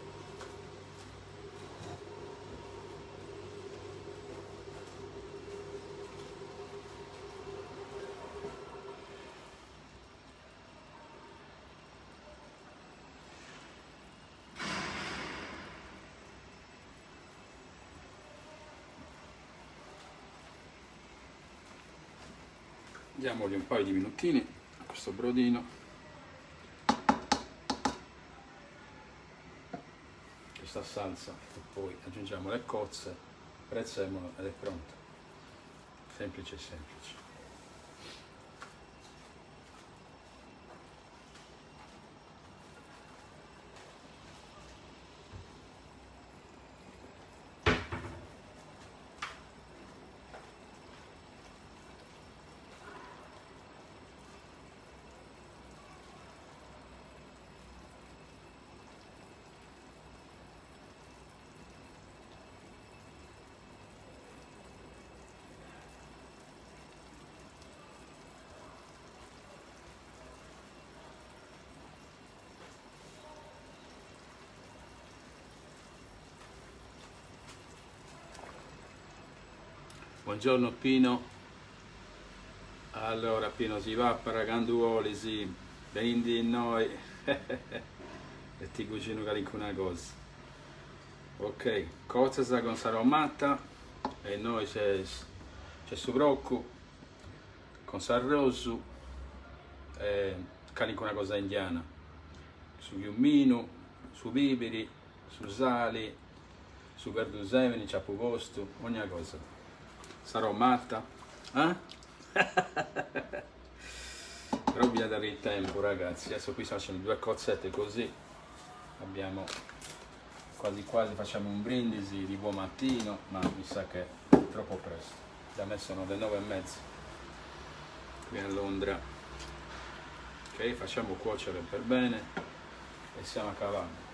diamogli un paio di minutini a questo brodino, questa salsa, e poi aggiungiamo le cozze, prezzemolo ed è pronta. Semplice semplice. Buongiorno Pino. Allora Pino, si va per Raganduoli, sì, vendi in noi e ti cucino qualcuna cosa. Ok, cozza con saromata e noi c'è subrocco con sarrosu e qualcuna cosa indiana, su ghiummino, su biberi, su sali, su verdusevini, ciapuvostu, ogni cosa. Sarò matta, eh? Però bisogna dare il tempo, ragazzi. Adesso qui facciamo due cozzette così. Abbiamo quasi quasi, facciamo un brindisi di buon mattino, ma mi sa che è troppo presto. Da me sono le nove e mezza qui a Londra. Ok, facciamo cuocere per bene e siamo a cavallo.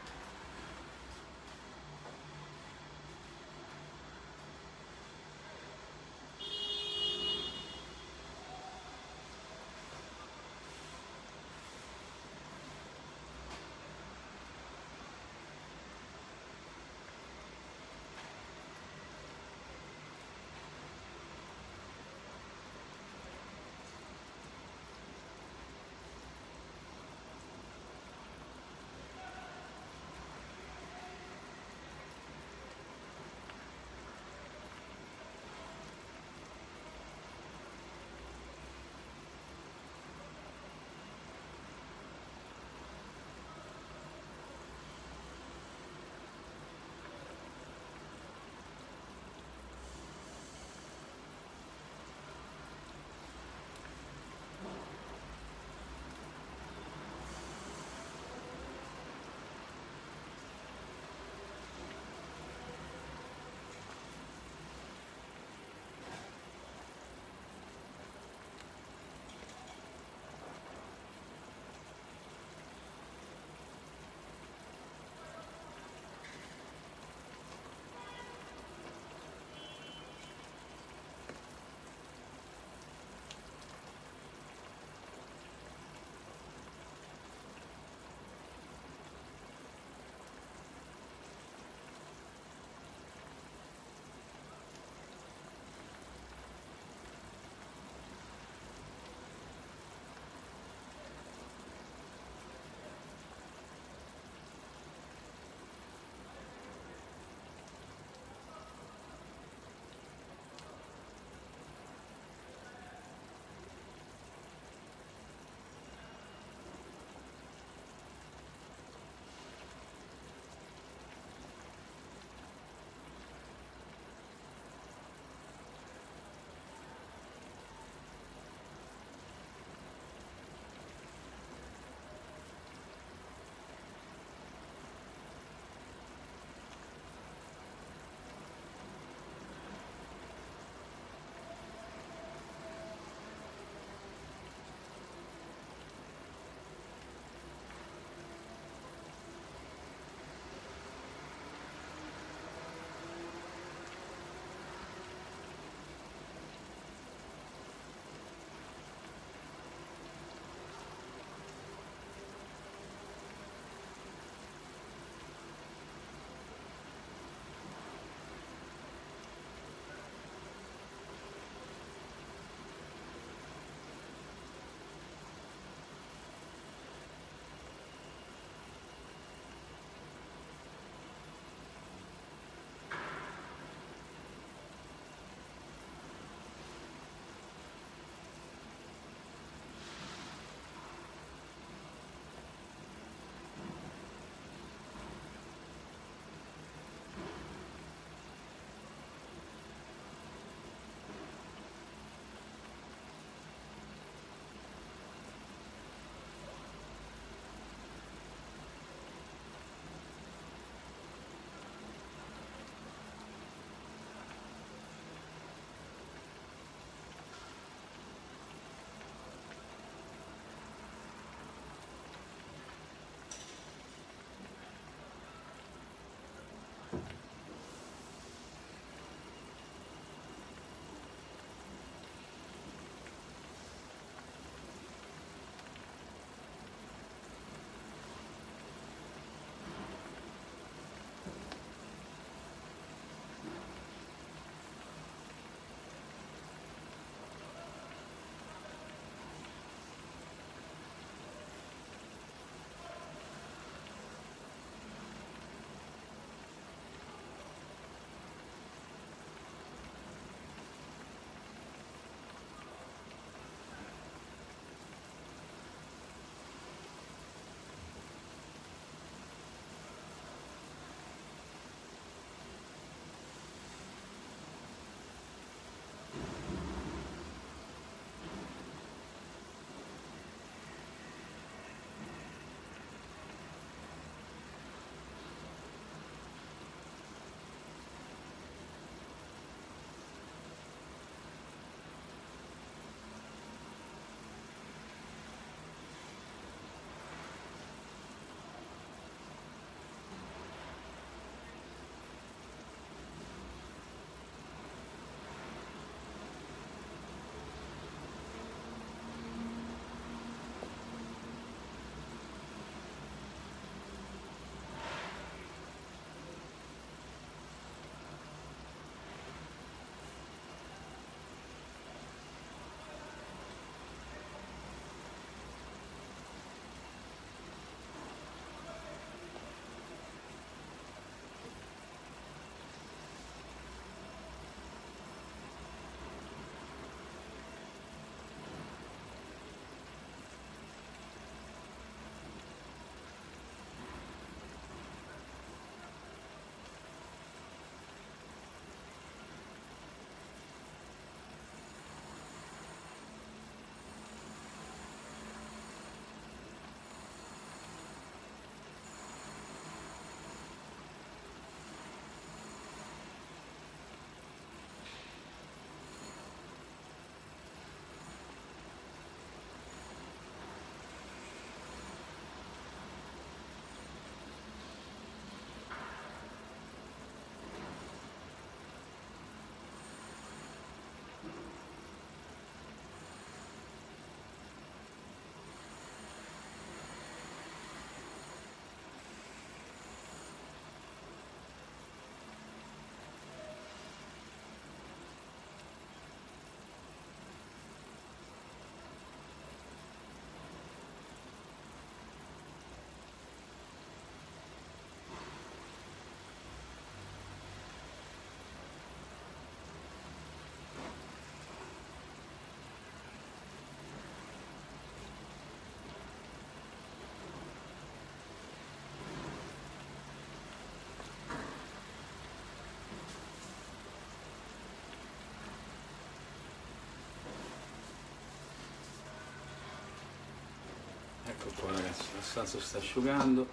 adesso, la salsa sta asciugando.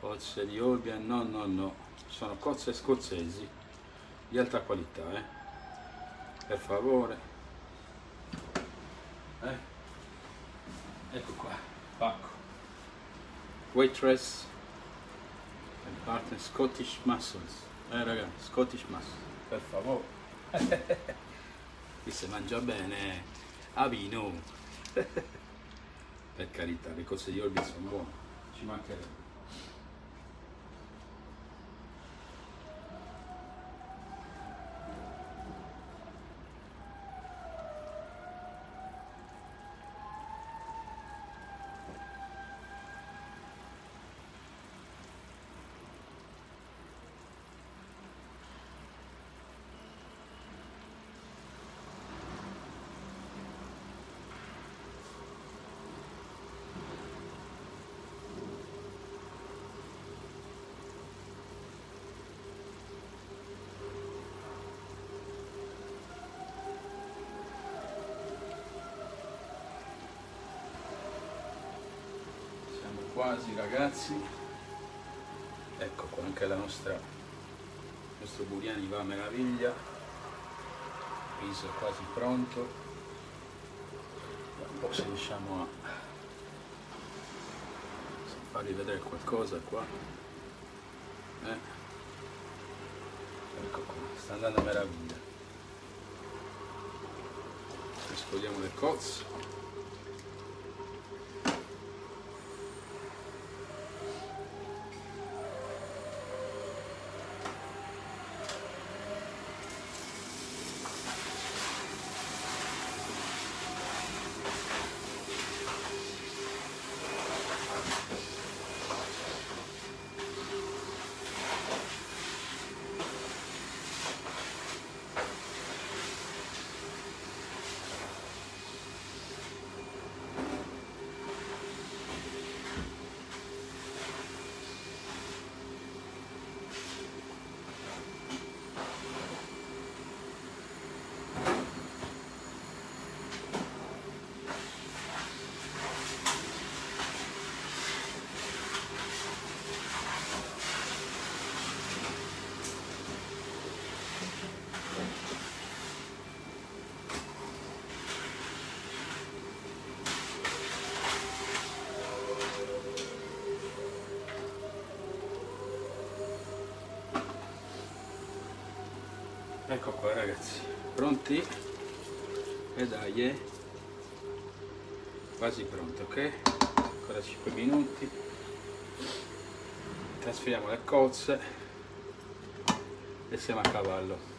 Cozze di Olbia, no no no, sono cozze scozzesi di alta qualità, eh. Per favore, eh. Ecco qua, pacco Waitress and Partner Scottish Mussels, eh ragazzi, Scottish Mussels, per favore. Qui si mangia bene a vino. Per carità, le cose di Olbia sono buone, ci mancherebbe. Quasi ragazzi, ecco qua anche la nostra, il nostro Biryani va a meraviglia, il riso è quasi pronto, un po' se riusciamo a farvi vedere qualcosa qua, eh. Ecco qua, sta andando a meraviglia, mescoliamo le cozze. Ecco qua ragazzi, pronti? E dai, eh? Quasi pronto, ok? Ancora cinque minuti. Trasferiamo le cozze e siamo a cavallo.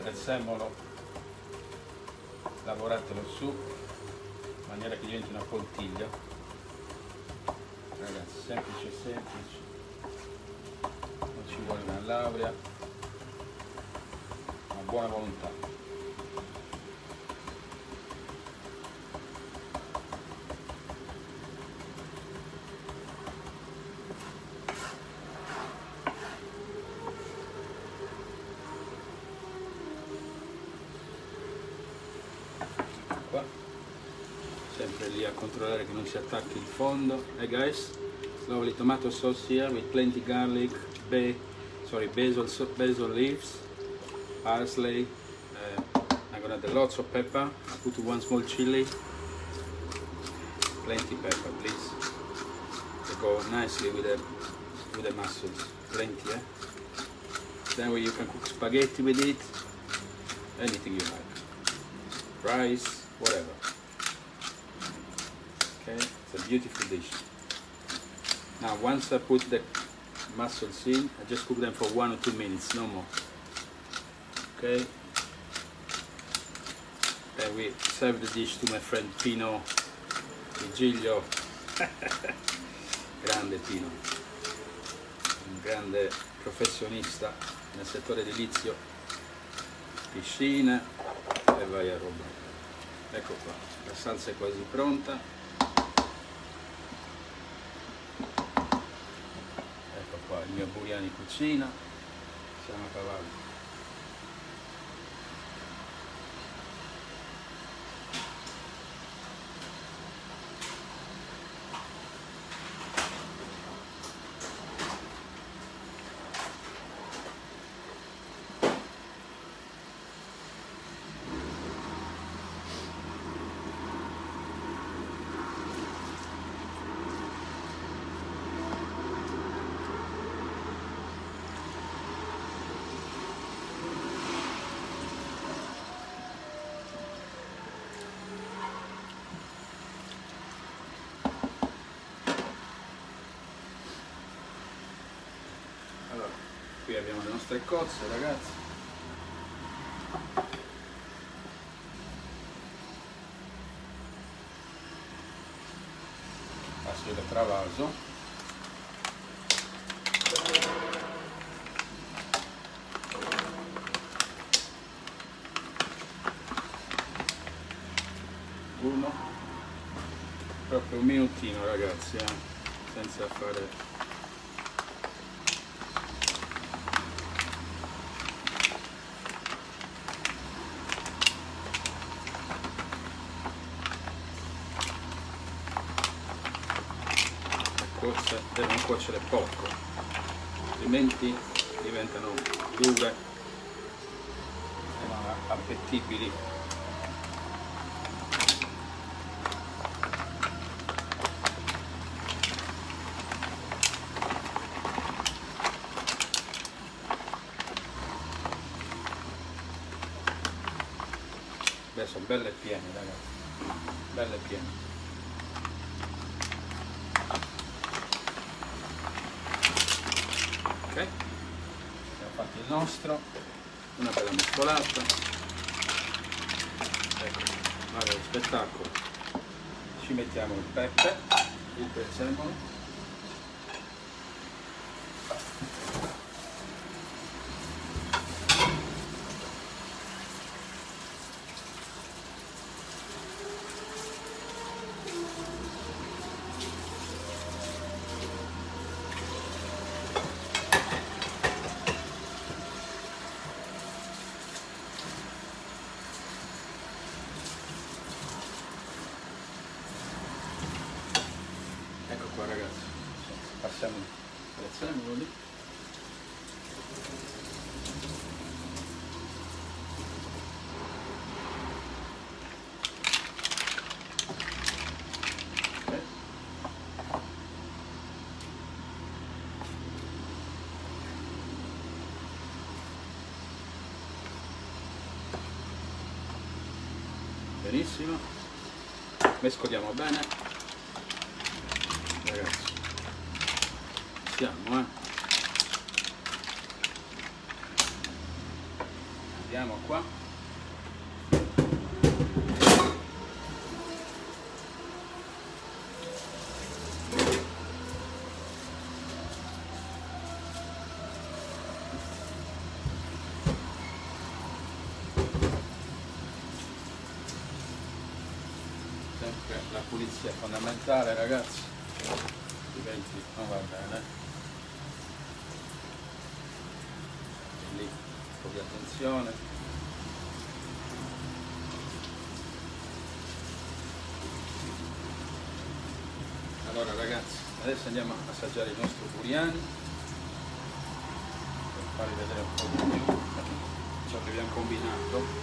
Prezzemolo, lavoratelo su in maniera che diventi una poltiglia, ragazzi, semplice semplice, non ci vuole una laurea, una buona volontà. Lì a controllare che non si attacchi il fondo. Hey guys, lovely tomato sauce here with plenty garlic, bay, sorry, basil, basil leaves, parsley. Uh, I'm gonna add lots of pepper. I put one small chili. Plenty pepper, please. To go nicely with the with the mussels. Plenty, eh? Then we, you can cook spaghetti with it. Anything you like. Rice, whatever. Okay, it's a beautiful dish. Now once I put the mussels in, I just cook them for one or two minutes, no more. Okay. Then we serve the dish to my friend Pino Vigilio. Grande Pino, un grande professionista nel settore edilizio, piscina e vai a roba. Ecco qua, la salsa è quasi pronta. Ecco qua il mio Biryani cucina. Siamo a cavallo. Qui abbiamo le nostre cozze, ragazzi. Passo il travaso. Uno. Proprio un minutino, ragazzi, eh? Senza fare... devono cuocere poco, altrimenti diventano dure e non appetibili. Adesso sono belle piene, ragazzi, belle piene. Ok, abbiamo fatto il nostro, una bella mescolata, ecco, guarda lo spettacolo, ci mettiamo il pepe, il prezzemolo, passiamo il prezzemolo, okay. Benissimo, mescoliamo bene, ragazzi. Siamo, eh. Andiamo qua. Sempre la pulizia è fondamentale, ragazzi, diventi non va bene. Lì, un po' di attenzione. Allora ragazzi, adesso andiamo a assaggiare il nostro Biryani per farvi vedere un po' di più ciò che abbiamo combinato.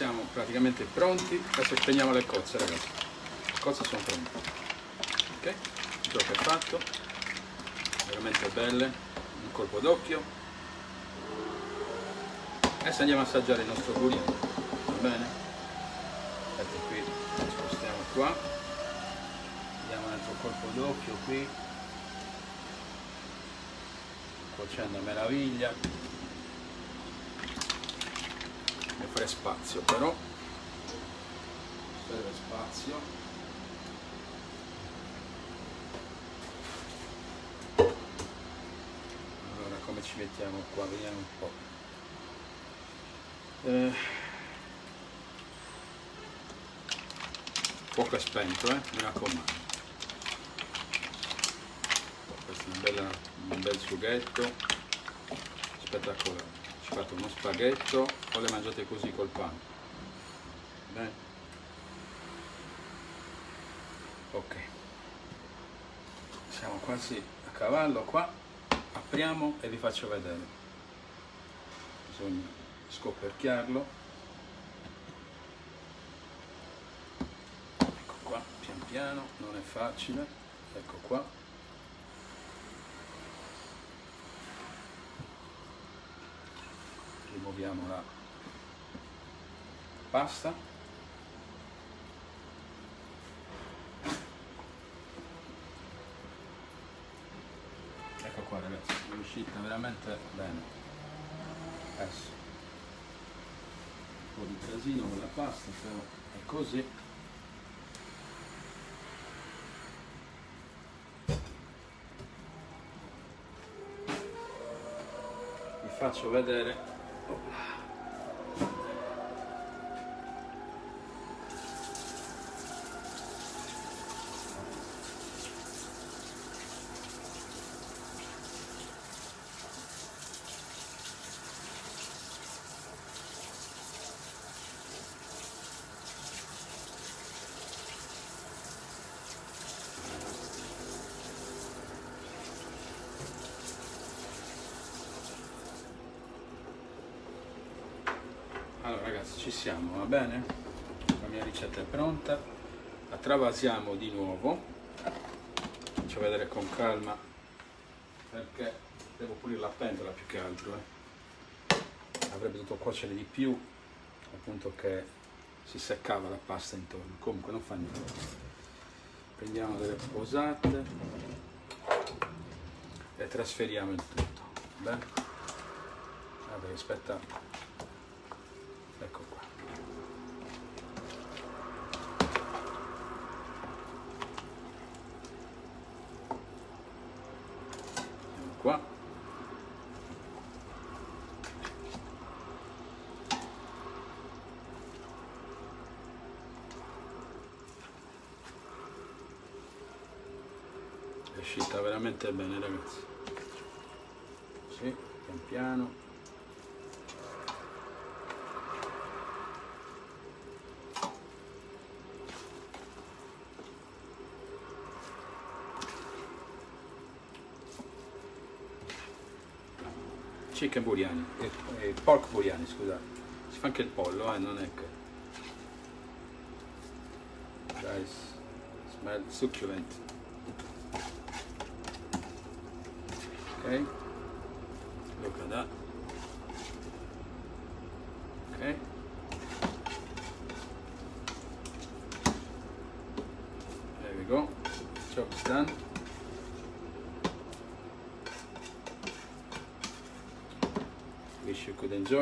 Siamo praticamente pronti, adesso spegniamo le cozze, ragazzi, le cozze sono pronte, ok? Il gioco è fatto, veramente belle. un colpo d'occhio. Adesso andiamo a assaggiare il nostro biryani, va bene? Aspetta qui, spostiamo qua, diamo un altro colpo d'occhio qui, cuocendo a meraviglia, deve fare spazio però, serve spazio. Ci mettiamo qua, vediamo un po'. Eh, fuoco è spento, eh, mi raccomando. Questo è un bel, un bel sughetto. Aspetta, ancora. Ci fatto uno spaghetto, o le mangiate così col pane. Bene. Ok. Siamo quasi a cavallo qua. Apriamo e vi faccio vedere, bisogna scoperchiarlo, ecco qua, pian piano, non è facile, ecco qua, rimuoviamo la pasta, ragazzi, è uscita veramente bene. Adesso un po' di casino con la pasta, però è così, vi faccio vedere. Oh. Allora ragazzi, ci siamo, va bene? La mia ricetta è pronta, la travasiamo di nuovo, faccio vedere con calma perché devo pulire la pentola più che altro, eh. Avrebbe dovuto cuocere di più, al punto che si seccava la pasta intorno, comunque non fa niente. Prendiamo delle posate e trasferiamo il tutto, va bene? Vabbè, aspetta. Ecco qua. Andiamo qua. È uscita veramente bene, ragazzi. Sì, pian piano. Chicken biryani, eh, eh, pork biryani, scusate, si fa anche il pollo, eh, non è che... Guys, smell succulent. Ok, look at that. Ok. There we go, job is done. Wish you could enjoy.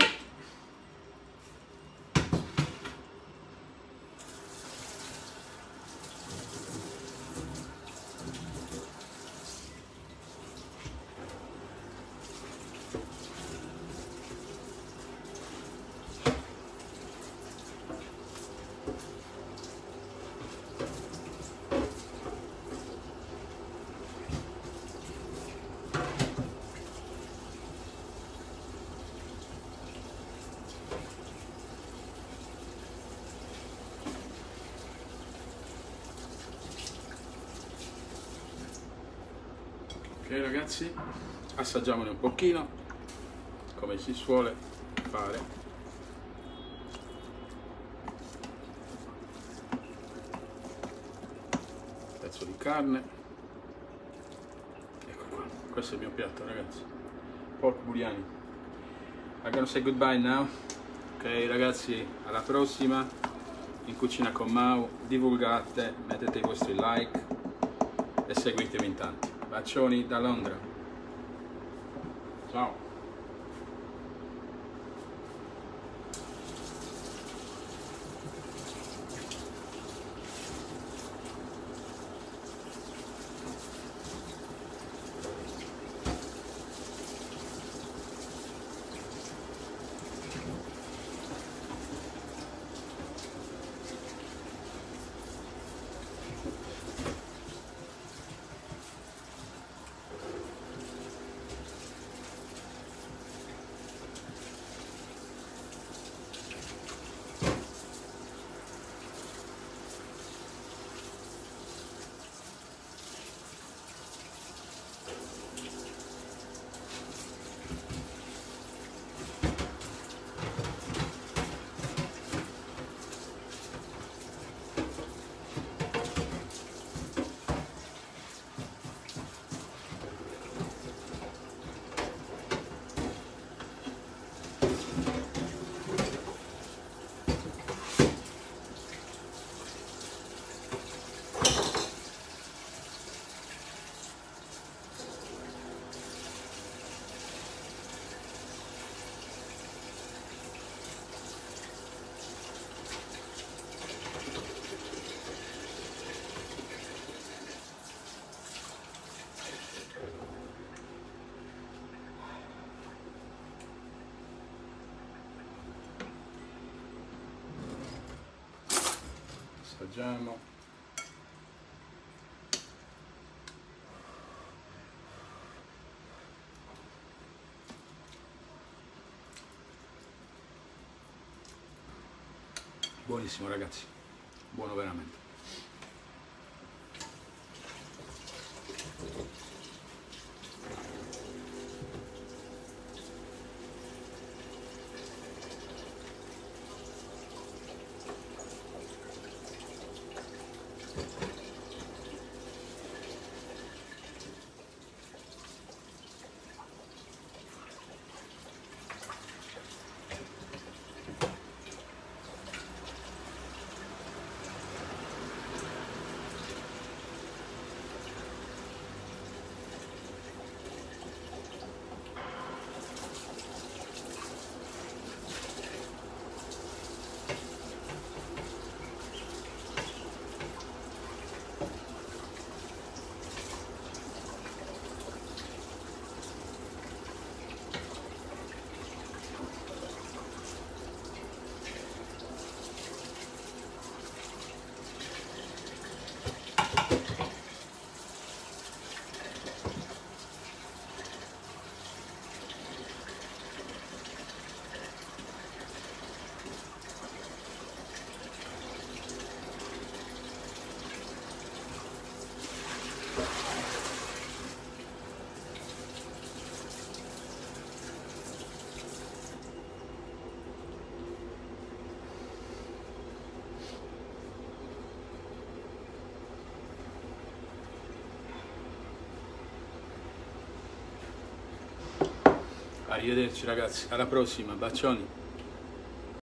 Ok ragazzi, assaggiamone un pochino, come si suole fare. Pezzo di carne. Ecco qua, questo è il mio piatto, ragazzi. pork biryani. I'm gonna say goodbye now. Ok ragazzi, alla prossima in Cucina con Mau. Divulgate, mettete i vostri like e seguitemi in tanti. Bacioni da Londra. Ciao. Assaggiamo. Buonissimo ragazzi, buono veramente. Arrivederci ragazzi, alla prossima, bacioni.